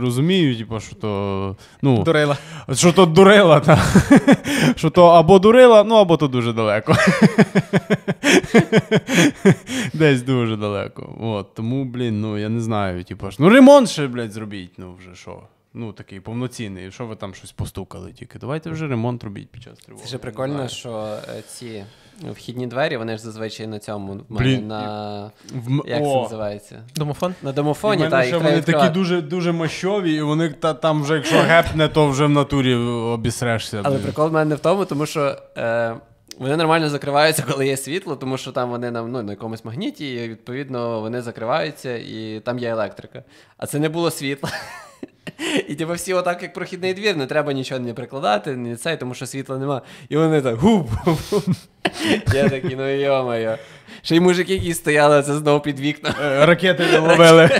розумію, типу, що то, ну... Дурила. Що то дурила, так. Що то або дурила, ну, або то дуже далеко. Десь дуже далеко. От, тому, блін, ну, я не знаю, типу, ну, ремонт ще, блядь, зробіть, ну, вже що? Ну, такий повноцінний, що ви там щось постукали тільки. Давайте вже ремонт робіть під час тривоги. Це ж прикольно, що ці вхідні двері, вони ж зазвичай на цьому, блін, на... В... як це називається? Домофон? На домофоні, так, їх треба відкривати. Вони такі дуже, дуже мощові, і вони та, там вже, якщо гепне, то вже в натурі обісрешся. Але прикол в мене в тому, тому що... Е... Вони нормально закриваються, коли є світло, тому що там вони на, ну, на якомусь магніті, і, відповідно, вони закриваються, і там є електрика. А це не було світла. І типу всі отак, як прохідний двір, не треба нічого не прикладати, ні цей, тому що світла нема. І вони так губ-губ-губ. Я такий, ну йо-моє. Ще й мужики, які стояли, це знову під вікна. Ракети не ловили.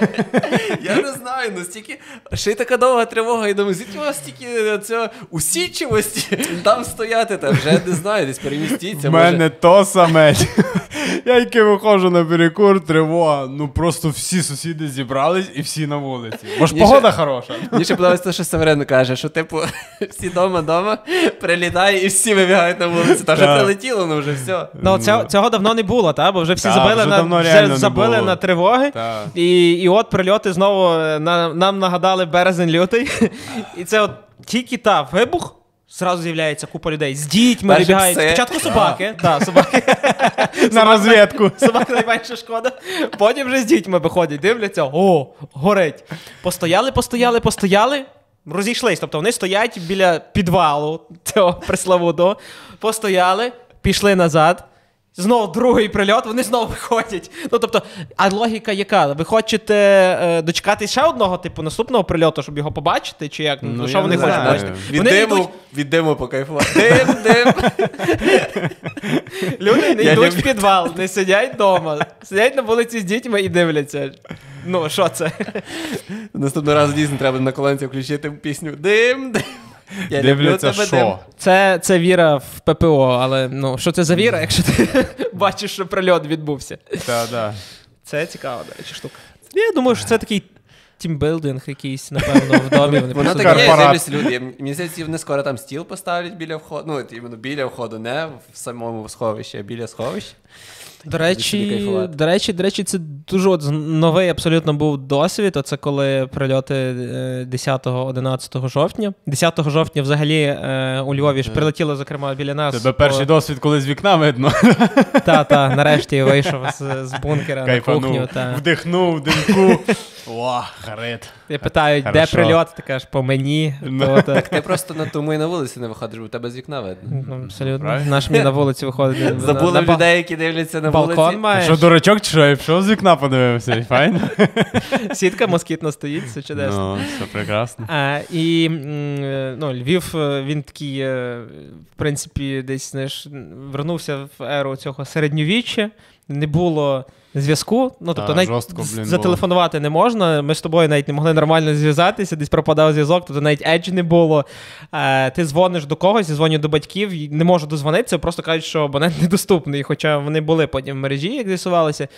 Я не знаю, ну стільки... Ще й така довга тривога, і думаю, звідки у вас стільки цього усічивості там стояти, та вже не знаю, десь перемістіться. В мене може... то саме. Я тільки виходжу на перекур, тривога, ну просто всі сусіди зібрались і всі на вулиці. Бо ж погода хороша. Мені ще подобається те, що Северин каже, що типу всі дома-дома, прилітає і всі вибігають на вулицю. Та вже прилетіло, ну вже все. Ну цього давно не було, та? Бо вже всі та, забили, вже на, вже забили на тривоги. І, і от прильоти знову на, нам нагадали березень-лютий. І це от тільки та вибух. Сразу з'являється купа людей з дітьми, вибігають. Спочатку собаки. Да, собаки. На розвідку. Собаки найменше шкода. Потім вже з дітьми виходять, дивляться, о, горить. Постояли, постояли, постояли, розійшлись. Тобто вони стоять біля підвалу цього пресловутого. Постояли, пішли назад. Знов другий прильот, вони знов виходять. Ну, тобто, а логіка яка? Ви хочете е, дочекатись ще одного, типу, наступного прильоту, щоб його побачити? Чи як? Ну, ну що вони хочуть бачити? Від вони диму, йдуть... від диму покайфувати. Дим, дим. Люди не я йдуть люблю. В підвал, не сидять вдома. Сидять на вулиці з дітьми і дивляться. Ну, що це? Наступного разу дійсно треба на коленці включити пісню «Дим, дим». Я дивляться, що? Це, це віра в ППО, але ну, що це за віра, якщо ти бачиш, що прильот відбувся? Так, так. Це цікава, до речі, штука. Я думаю, що це такий тімбілдинг якийсь, напевно, в домі. Воно таке, я дивлюсь, люди. Мені здається, вони скоро там стіл поставлять біля входу. Ну, іменно біля входу, не в самому сховищі, а біля сховища. До речі, до речі, до речі, це дуже новий абсолютно був досвід. Оце коли прильоти десятого-одинадцятого жовтня. десятого жовтня взагалі у Львові ж прилетіло, зокрема, біля нас. Тебе по... перший досвід, коли з вікна видно. Та-та, нарешті вийшов з, з бункера. Кайфанув. На кухню. Та... Вдихнув, димку. О, харит. Я питаю, де прильот? Ти кажеш, по мені. No. Так ти просто на тому і на вулиці не виходиш, бо тебе з вікна видно. Ну, абсолютно. Наш мені на вулиці виходить. Забули на... людей, які дивляться на балкон вулиці. Маєш? Що, дурачок, чи що? Я пішов з вікна подивився, файно. Сітка москітна стоїть, все чудесно. Ну, все прекрасно. А, і ну, Львів, він такий, в принципі, десь, знаєш, вернувся в еру цього середньовіччя. Не було зв'язку, ну, тобто, та, навіть жорстко, блін, зателефонувати не можна, ми з тобою навіть не могли нормально зв'язатися, десь пропадав зв'язок, тобто навіть Edge не було, е, ти дзвониш до когось, я дзвоню до батьків, не можу додзвонитися, просто кажуть, що абонент недоступний, хоча вони були потім в мережі, як з'ясувалося,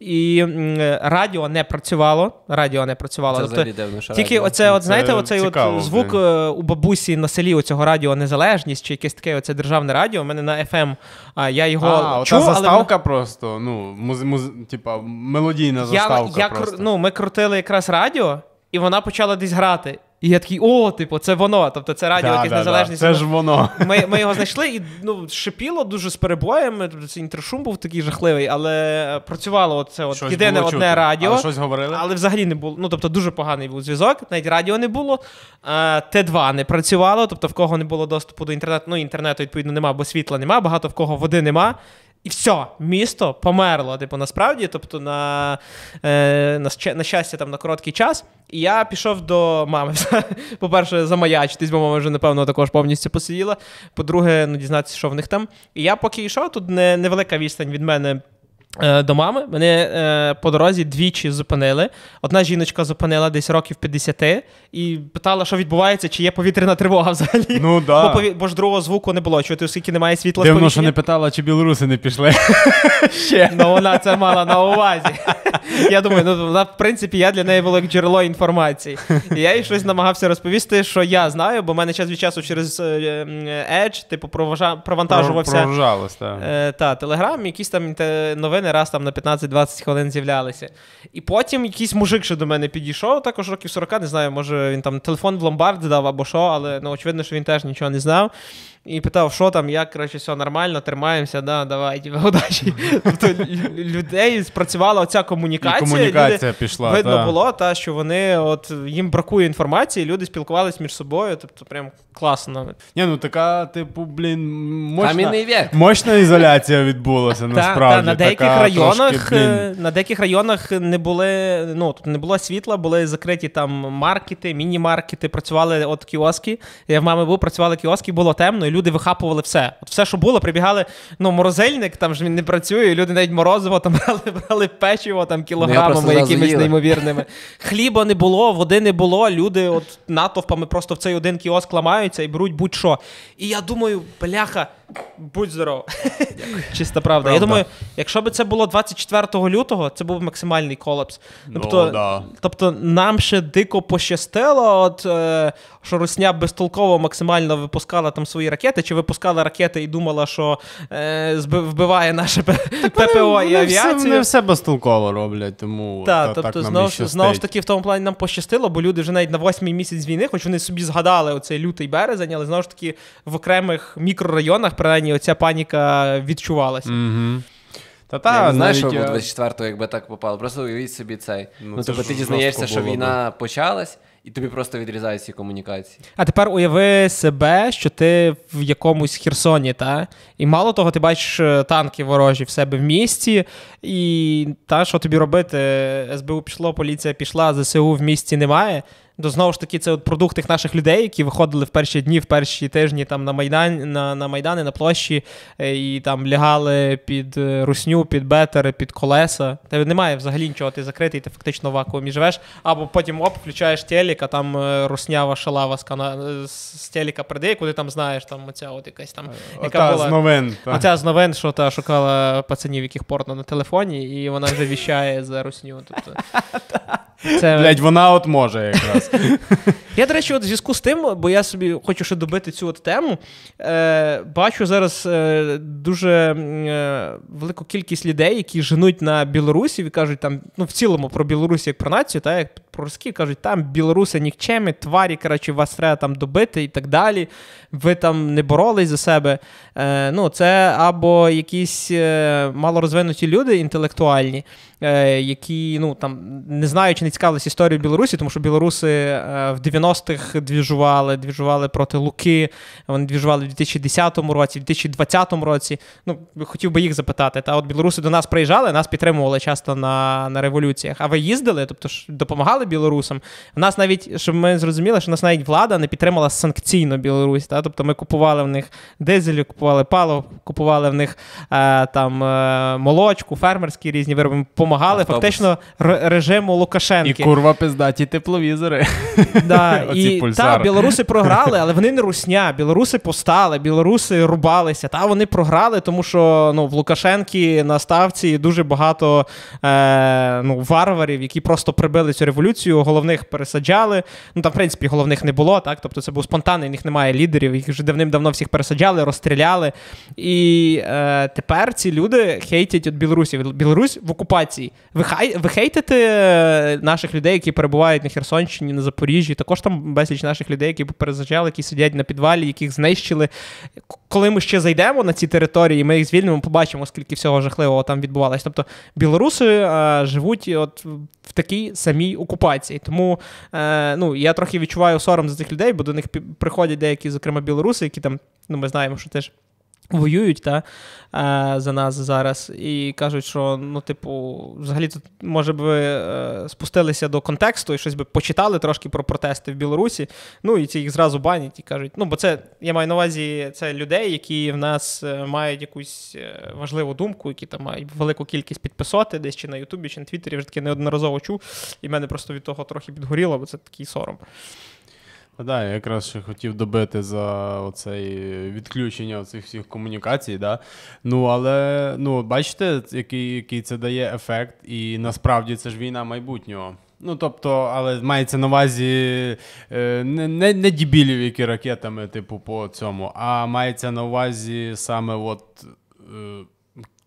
і е, радіо не працювало, радіо не працювало, це тобто, дивно, тільки радіо. Оце, от, знаєте, оцей цікаво, от звук е, у бабусі на селі, оцього радіо Незалежність, чи якесь таке оце державне радіо, у мене на еф ем, а, я його а, чув, але... заставка просто, ну, муз, муз, типа, мелодійна заставка я, я, просто. Ну, ми крутили якраз радіо, і вона почала десь грати. І я такий, о, типу, це воно. Тобто це радіо да, якесь да, Незалежність. Да, це ж воно. Ми, ми його знайшли, і ну, шипіло дуже з перебоями. Тобто це інтершум був такий жахливий, але працювало оце от єдине одне чути. Радіо. Але щось говорили? Але взагалі не було. Ну, тобто дуже поганий був зв'язок, навіть радіо не було. Т2 не працювало, тобто в кого не було доступу до інтернету. Ну, інтернету, відповідно, нема, бо світла нема, багато в кого води нема. І все, місто померло, типу, насправді, тобто на, е, на, на щастя, там, на короткий час. І я пішов до мами, по-перше, замаячитись, бо мама вже, напевно, також повністю посиділа. По-друге, ну, дізнатися, що в них там. І я поки йшов, тут не, невелика відстань від мене е, до мами. Мене е, по дорозі двічі зупинили. Одна жіночка зупинила десь років п'ятдесят і питала, що відбувається, чи є повітряна тривога взагалі. Ну, да. Бо, бо ж другого звуку не було, чути, оскільки немає світла. Дивно, що не питала, чи білоруси не пішли. Ще. Ну, вона це мала на увазі. Я думаю, ну, вона, в принципі, я для неї було як джерело інформації. І я їй щось намагався розповісти, що я знаю, бо в мене час від часу через Edge, типу, провантажувався е, та, Telegram, якісь там новини раз там на п'ятнадцять-двадцять хвилин з'являлися. І потім якийсь мужик ще до мене підійшов, також років сорок, не знаю, може він там телефон в ломбард здав або що, але, ну, очевидно, що він теж нічого не знав. І питав, що там, як, коротше, все нормально, тримаємося, да, давай, удачі. Тобто людей спрацювала оця комунікація. І комунікація люди, пішла, видно та. Було, та, що вони, от, їм бракує інформації, люди спілкувались між собою, тобто прям класно. Ні, ну така, типу, блін, мощна, мощна ізоляція відбулася, насправді. Та, та, на, деяких така, районах, трошки, на деяких районах не, були, ну, тут не було світла, були закриті там маркети, міні-маркети, працювали от кіоски. Я в мами був, працювали кіоски, було темно, і люди вихапували все. От все, що було, прибігали, ну, морозильник, там ж він не працює, і люди навіть морозиво там брали, брали печиво там кілограмами якимись неймовірними. Хліба не було, води не було, люди от натовпами просто в цей один кіоск ламаються і беруть будь-що. І я думаю, бляха, будь здоров. Чиста правда. правда. Я думаю, якщо б це було двадцять четвертого лютого, це був максимальний колапс. Тобто, ну, да. тобто нам ще дико пощастило, от, е, що Русня безтолково максимально випускала там свої ракети, чи випускала ракети і думала, що е, вбиває наше ППО і авіацію. Вони все, все безтолково роблять, тому та, та, тобто, так нам щастить. Знову ж таки, в тому плані нам пощастило, бо люди вже навіть на восьмий місяць війни, хоч вони собі згадали оцей лютий березень, але знову ж таки в окремих мікрорайонах принаймні оця паніка відчувалася. Угу. Та-та, я не знаю, навіть, що був двадцять четвертого, якби так попало. Просто уявіть собі цей. Ну, ну, тобто ти дізнаєшся, що війна б. почалась, і тобі просто відрізають ці комунікації. А тепер уяви себе, що ти в якомусь Херсоні, та? І мало того, ти бачиш танки ворожі в себе в місті, і та, що тобі робити? ес бе у пішло, поліція пішла, зе се у в місті немає. То, знову ж таки, це от продукт тих наших людей, які виходили в перші дні, в перші тижні там, на, Майдан, на, на Майдани, на площі, і там лягали під русню, під бетери, під колеса. Та немає взагалі нічого, ти закритий, ти фактично в вакуумі живеш. Або потім, оп, включаєш телек, а там руснява шалава з, кана... з телека прийде, куди там, знаєш, там оця от якась там... Яка ота була... з новин. Та. Оця з новин, що та шукала пацанів, яких порно на телефоні, і вона вже віщає за русню. Тобто... Це... Блять, вона от може якраз. Я, до речі, от в зв'язку з тим, бо я собі хочу ще добити цю от тему, е, бачу зараз е, дуже е, велику кількість людей, які женуть на білорусів і кажуть там, ну, в цілому про Білорусь як про націю, та, як про русські, кажуть, там білоруси нікчемі, тварі, коротше, вас треба там добити і так далі, ви там не боролись за себе. Е, ну, це або якісь е, малорозвинуті люди інтелектуальні, е, які, ну, там, не знають чи не цікавились історією Білорусі, тому що білоруси е, в дев'яностих двіжували, двіжували проти Луки, вони двіжували в дві тисячі десятому році, в дві тисячі двадцятому році. Ну, хотів би їх запитати. Та от білоруси до нас приїжджали, нас підтримували часто на, на революціях. А ви їздили, тобто ж допомагали білорусам. У нас навіть, щоб ми зрозуміли, що у нас навіть влада не підтримала санкційно Білорусь. Та? Тобто ми купували в них дизель, купували паливо, купували в них е, там е, молочку, фермерські різні вироби. Ми помагали автобус. Фактично р- режиму Лукашенки. І курва пиздаті тепловізори. Да, і, та, білоруси програли, але вони не русня. Білоруси постали, білоруси рубалися. Та вони програли, тому що, ну, в Лукашенки на ставці дуже багато е, ну, варварів, які просто прибили цю революцію, головних пересаджали. Ну, там, в принципі, головних не було, так? Тобто це був спонтанний, в них немає лідерів, їх вже давним-давно всіх пересаджали, розстріляли. І е, тепер ці люди хейтять від білорусів. Білорусь в окупації. Ви, хай, ви хейтите наших людей, які перебувають на Херсонщині, на Запоріжжі, також там безліч наших людей, які перезаджали, які сидять на підвалі, яких знищили. Коли ми ще зайдемо на ці території, ми їх звільнимо, побачимо, скільки всього жахливого там відбувалося. Тобто білоруси а, живуть от в такій самій окупації. Тому е, ну, я трохи відчуваю сором за цих людей, бо до них приходять деякі, зокрема, білоруси, які там, ну, ми знаємо, що теж воюють та, е, за нас зараз і кажуть, що, ну, типу, взагалі, тут, може б ви е, спустилися до контексту і щось би почитали трошки про протести в Білорусі, ну, і ці їх зразу банять і кажуть, ну, бо це, я маю на увазі, це людей, які в нас мають якусь важливу думку, які там мають велику кількість підписоти десь чи на Ютубі, чи на Твіттері, вже таки неодноразово чув, і мене просто від того трохи підгоріло, бо це такий сором. Так, да, я якраз ще хотів добити за оцей відключення цих всіх комунікацій, да? Ну, але, ну, бачите, який, який це дає ефект, і насправді це ж війна майбутнього. Ну, тобто, але мається на увазі е, не, не дебілів, які ракетами, типу, по цьому, а мається на увазі саме от... Е,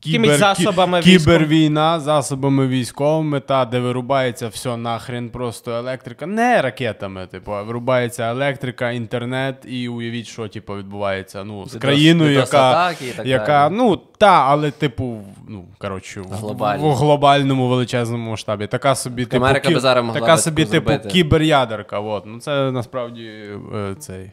Кібер, засобами кібервійна, засобами військовими, та, де вирубається все нахрен, просто електрика, не ракетами, типу, а вирубається електрика, інтернет, і уявіть, що типу, відбувається, ну, з країною, яка, яка, ну, та, але, типу, ну, коротше, Глобально. в, в глобальному величезному масштабі, така собі, типу, кіб... така собі, типу кібер'ядерка, от, ну, це, насправді, цей...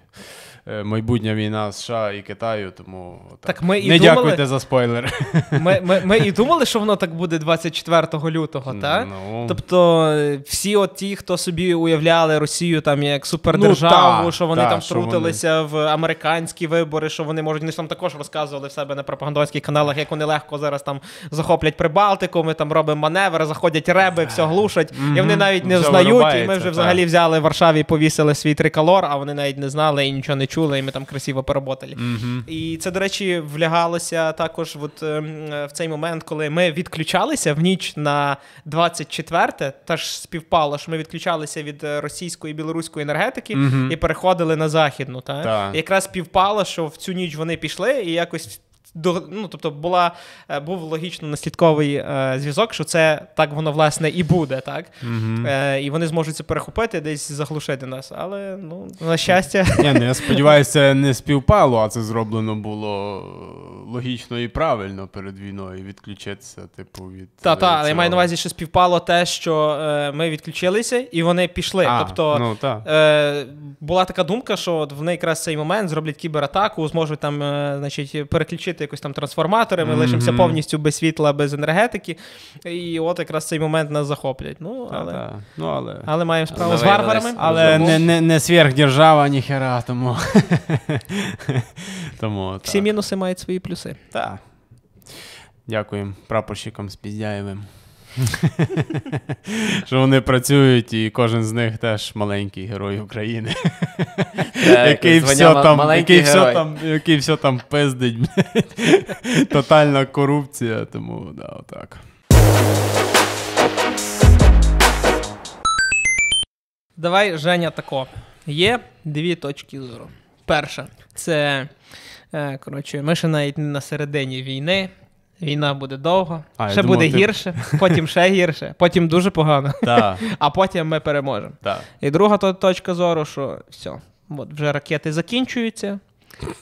майбутня війна США і Китаю, тому так. Так, ми і не думали, дякуйте за спойлери. Ми, ми, ми і думали, що воно так буде двадцять четвертого лютого, так? No. Тобто всі от ті, хто собі уявляли Росію там як супердержаву, ну, та, що вони та, там втрутилися вони... в американські вибори, що вони можуть, вони ж там також розказували в себе на пропагандонських каналах, як вони легко зараз там захоплять Прибалтику, ми там робимо маневр, заходять реби, все глушать, mm-hmm. і вони навіть не все взнають, і ми вже взагалі та. взяли в Варшаві, повісили свій триколор, а вони навіть не знали і нічого не чули. І ми там красиво поработали. Mm-hmm. І це, до речі, влягалося також от, е, в цей момент, коли ми відключалися в ніч на двадцять четверте, теж співпало, що ми відключалися від російської і білоруської енергетики mm-hmm. і переходили на західну. Та? Та. І якраз співпало, що в цю ніч вони пішли і якось... До, ну, тобто була, був логічно наслідковий е, зв'язок, що це так воно, власне, і буде, так? Mm-hmm. Е, і вони зможуть це перехопити, десь заглушити нас, але, ну, на щастя... Ні, ну, я сподіваюся, не співпало, а це зроблено було логічно і правильно перед війною, відключитися, типу, від... Та-та, я маю на увазі, що співпало те, що е, ми відключилися, і вони пішли. А, тобто, ну, та. е, була така думка, що от вони якраз в цей момент зроблять кібератаку, зможуть там, е, значить, переключити якось там трансформатори, ми mm-hmm. лишимося повністю без світла, без енергетики, і от якраз цей момент нас захоплять. Ну, але, да, да. Ну, але... але маємо справу але з варварами. Але не, не, не сверхдержава, ніхера, тому... тому всі мінуси мають свої плюси. Так. Дякуємо прапорщикам Спіздяєвим. Що вони працюють, і кожен з них теж маленький герой України, який все там, який все там, який все там пиздить, тотальна корупція, тому да, отак. Давай, Женя, тако. Є дві точки зору. Перша, це, коротше, ми ще навіть на середині війни. Війна буде довго, а, ще думав, буде ти... гірше, потім ще гірше, потім дуже погано, да. а потім ми переможемо. Да. І друга точка зору, що все, от вже ракети закінчуються,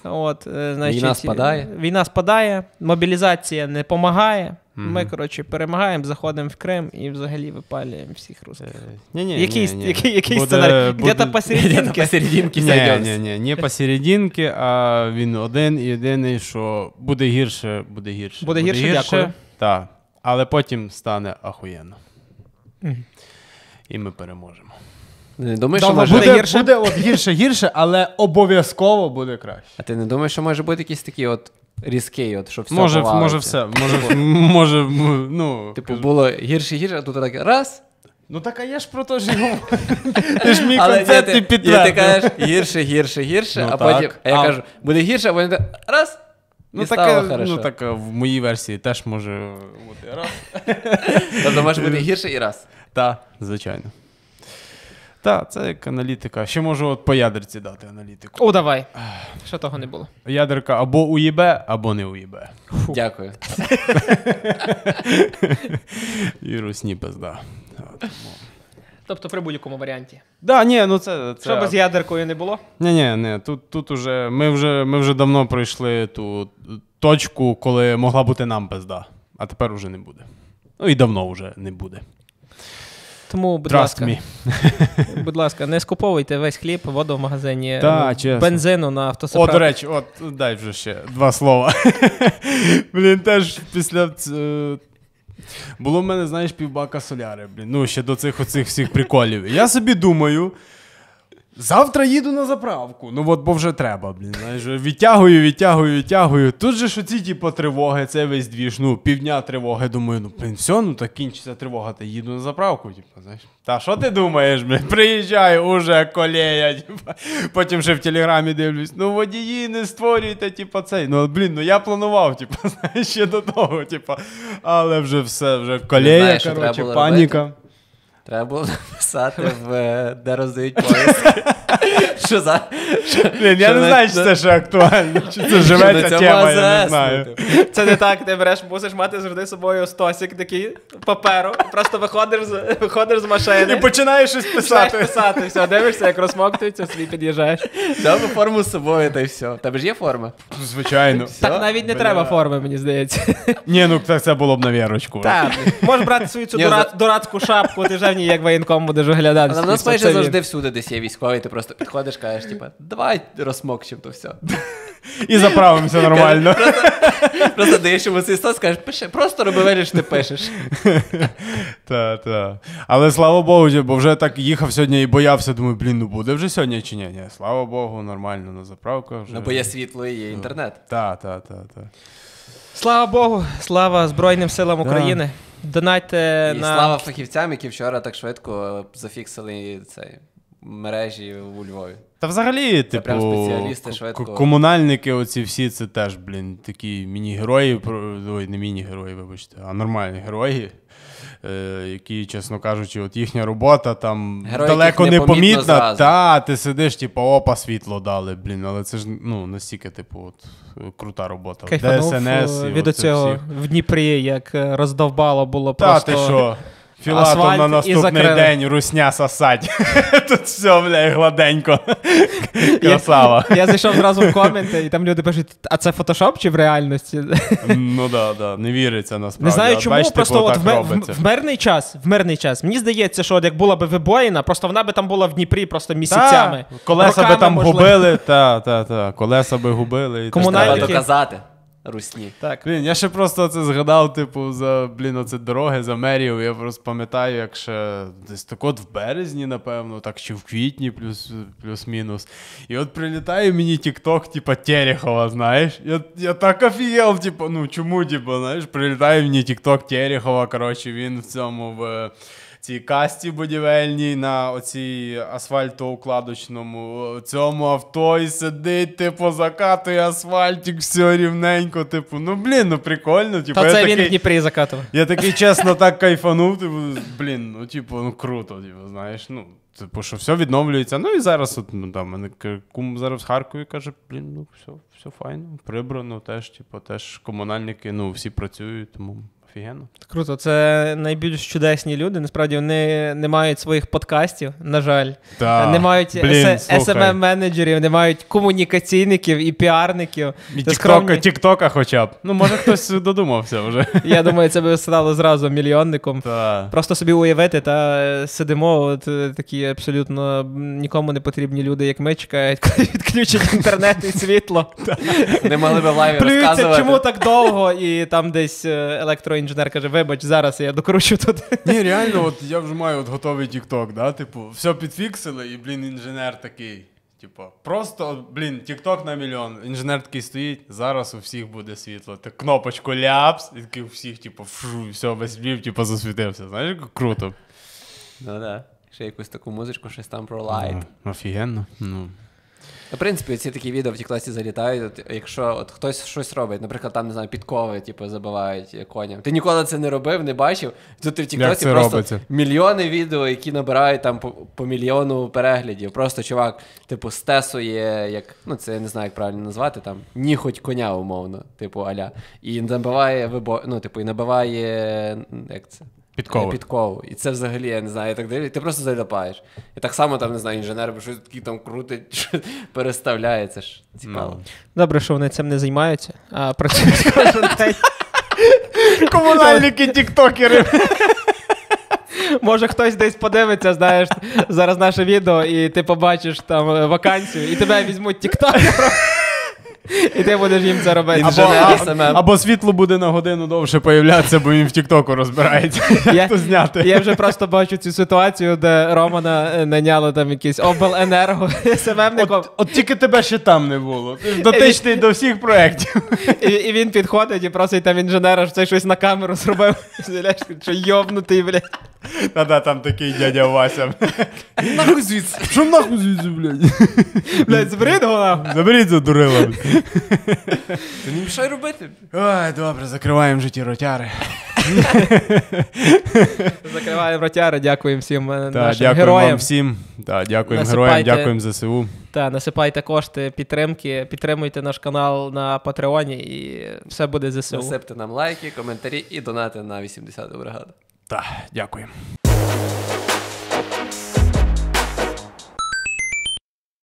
от, значить, війна спадає, війна спадає, мобілізація не помагає, mm-hmm. ми, коротше, перемагаємо, заходимо в Крим і взагалі випалюємо всіх русских. Який сценарій? Где-то посерединки зайдемо. Ні, ні, не посерединки, а він один і єдиний, що буде гірше, буде гірше. Буде гірше, дякую. Так, але потім стане ахуєнно. І ми переможемо. Не думаєш, що може буде гірше? Буде от гірше, гірше, але обов'язково буде краще. А ти не думаєш, що може бути якісь такі от різкий, от, що все може, повалиться? Може все, може, може, ну... Типу, було гірше-гірше, а тут так раз... Ну так, а я ж про те ж говорю. Ти ж мій концепт і підтвердив. Ти кажеш гірше-гірше-гірше, а потім... А я кажу, буде гірше, а вони так раз... Ну так, ну так, в моїй версії теж може бути раз. Тобто може бути гірше і раз. Так, звичайно. Так, це як аналітика. Ще можу от по ядерці дати аналітику. О, давай. Що того не було. Ядерка або уїбе, або не уїбе. Фу. Дякую. І русні пизда. Тобто при будь-якому варіанті. Да, ні, ну це, це... Що би з ядеркою не було? Ні-ні, ні. Тут, тут уже, ми вже, ми вже давно пройшли ту точку, коли могла бути нам пизда. А тепер уже не буде. Ну і давно вже не буде. Тому, будь Trust ласка, me. будь ласка, не скуповуйте весь хліб, воду в магазині, да, ну, бензину на автосаправі. О, до речі, от, дай вже ще два слова. Блін, теж після... Було в мене, знаєш, півбака соляри, блін, ну, ще до цих оцих всіх приколів. Я собі думаю... Завтра їду на заправку. Ну от, бо вже треба, блін, знаєш, відтягую, відтягую, відтягую. Тут же ж оці, типу, тривоги, це весь двіж, ну, півдня тривоги. Думаю, ну, блін, все, ну, так кінчиться тривога, та їду на заправку, типу, знаєш. Та що ти думаєш, блін, приїжджаю, уже колея, типу. Потім ще в Телеграмі дивлюсь, ну, водії не створюйте, типу, цей. Ну, блін, ну, я планував, типу, знаєш, ще до того, типу. Але вже все, вже колея, коротше, паніка. Робити. Треба було написати, в, де роздають поїздки. Що за... Що, блін, я що не на... знаю, чи це ще актуально, чи це живеться тема, я не знаю. Це не так, ти береш, мусиш мати завжди з собою стосик такий паперу, просто виходиш, виходиш з машини. І починаєш щось писати. Починаєш писати, все, дивишся, як розмоктується, собі під'їжджаєш. Дав форму з собою, та й все. В тебе ж є форма? Звичайно. Все? Так навіть не Бля... треба форми, мені здається. Ні, ну так це було б на вірочку. Так, можеш брати свою цю дурацьку дурацьку шапку, ти вже в ній як воєнком будеш оглядати. Але в нас майже завжди всюди десь є військовий, ти просто підходиш, кажеш, типа, давай розмокчим то все. І заправимося нормально. Просто, просто даєш йому цей стос, кажеш, пиши, просто роби вигляд, що ти пишеш. Та, та. Але слава Богу, бо вже так їхав сьогодні і боявся, думаю, блін, ну буде вже сьогодні чи ні? Ні, слава Богу, нормально на заправках. Вже... Ну, бо є світло і є інтернет. Та, та, та, та. Слава Богу, слава Збройним силам України. Да. Донайте і на... слава фахівцям, які вчора так швидко зафіксили цей... мережі у Львові. Та взагалі, це типу, к- комунальники оці всі, це теж, блін, такі міні-герої, ой, не міні-герої, вибачте, а нормальні герої, е- які, чесно кажучи, от їхня робота там герої, далеко не помітна, та, ти сидиш, типу, опа, світло дали, блін, але це ж, ну, настільки, типу, от, крута робота. Кайфанув Д С Н С і від оцього всіх. В Дніпрі, як роздовбало було та, просто... Та, ти що? Філатов на наступний день, русня сосать. Тут все, бля, гладенько. Красава. Я, я зайшов одразу в коменти, і там люди пишуть, а це фотошоп чи в реальності? Ну да, да, не віриться насправді. Не знаю чому, бачите, просто от в, в, в мирний час, в мирний час. Мені здається, що от як була би вибоїна, просто вона би там була в Дніпрі просто місяцями. Та, колеса би там можливо. Губили, та, та, та, колеса би губили. Комунальники. Треба доказати. Русні. Так. Блін, я ще просто це згадав, типу, за, блін, оце дороги, за мерію. Я просто пам'ятаю, як ще десь так от в березні, напевно, так, чи в квітні, плюс, плюс-мінус. І от прилітає мені TikTok, типу, Терехова, знаєш. Я, я так офігел, типу, ну, чому, типу, знаєш, прилітає мені TikTok Терехова, коротше, він в цьому, в... цій касті будівельній, на оцій асфальтоукладочному цьому авто і сидить, типу, закатує асфальтик, все рівненько, типу, ну, блін, ну, прикольно. Типу, та це такий, він в Дніпрі закатував. Я такий, чесно, так кайфанув, типу, блін, ну, типу, ну, круто, типу, знаєш, ну, типу, що все відновлюється. Ну, і зараз, от, ну, там, мене кум зараз в Харкові каже, блін, ну, все, все файно, прибрано, теж, типу, теж комунальники, ну, всі працюють, тому... Офігенно. Круто, це найбільш чудесні люди. Насправді вони не мають своїх подкастів, на жаль. Да. Не мають С М М-менеджерів, не мають комунікаційників і піарників. І тіктока, тіктока хоча б. Ну, може, хтось додумався вже. Я думаю, це би стало зразу мільйонником. Да. Просто собі уявити, та сидимо, от такі абсолютно нікому не потрібні люди, як ми, чекають, коли відключать інтернет і світло. Да. Не могли би в лайві плюються, розказувати. Чому так довго, і там десь електроінтернет. Інженер каже, вибач, зараз я докручу тут. Ні, реально, от я вже маю от готовий TikTok, да? Типу, все підфіксили, і, блін, інженер такий, типу, просто, блін, TikTok на мільйон. Інженер такий стоїть, зараз у всіх буде світло. Ти кнопочку ляпс, і такий у всіх, типу, фшу, все, весь Львів, типу, засвітився. Знаєш, круто. Ну, да. Ще якусь таку музичку, щось там про лайт. Ну, офігенно. Ну. В принципі, ці такі відео в тій класі залітають, от, якщо от, хтось щось робить, наприклад, там, не знаю, підкови, типу, забивають коням. Ти ніколи це не робив, не бачив, тут ти в тій класі просто робиться? Мільйони відео, які набирають там по, по мільйону переглядів. Просто чувак, типу, стесує, як, ну це я не знаю, як правильно назвати, там, ніхоть коня, умовно, типу, а-ля. І набиває, вибо... ну, типу, і набиває, як це? Підкову. Підкову. І це взагалі, я не знаю, я так дивлюсь, ти просто заліпаєш. І так само, там, не знаю, інженер щось такі там крутить, переставляється ж. Цікаво. No. Добре, що вони цим не займаються, а працюють кожен день. Комунальники, тіктокери. Може, хтось десь подивиться, знаєш, зараз наше відео, і ти побачиш там вакансію, і тебе візьмуть тіктокером. І ти будеш їм це робити. Або, або, або світло буде на годину довше появлятися, бо він в тіктоку розбирається, як то зняти. Я вже просто бачу цю ситуацію, де Романа наняли там якийсь обленерго СММником. От, от тільки тебе ще там не було. Ти дотичний і, до всіх проєктів. І, і він підходить і просить там інженера, що це щось на камеру зробив. Що йобнутий, блядь. Та-да, там такий дядя Вася. Нахуй звідси. Що нахуй звідси, блядь? Блядь, заберіть його нахуй. Заберіть за дурила, блядь. Ти не мішай робити. Ой, добре, закриваємо вже ті ротяри. Закриваємо ротяри, дякуємо всім та, нашим дякуємо героям. Дякуємо всім. Та, дякуємо насипайте, героям, дякуємо ЗСУ. Та, насипайте кошти, підтримки, підтримуйте наш канал на Патреоні і все буде ЗСУ. Насипте нам лайки, коментарі і донати на вісімдесяту бригаду. Так, дякую.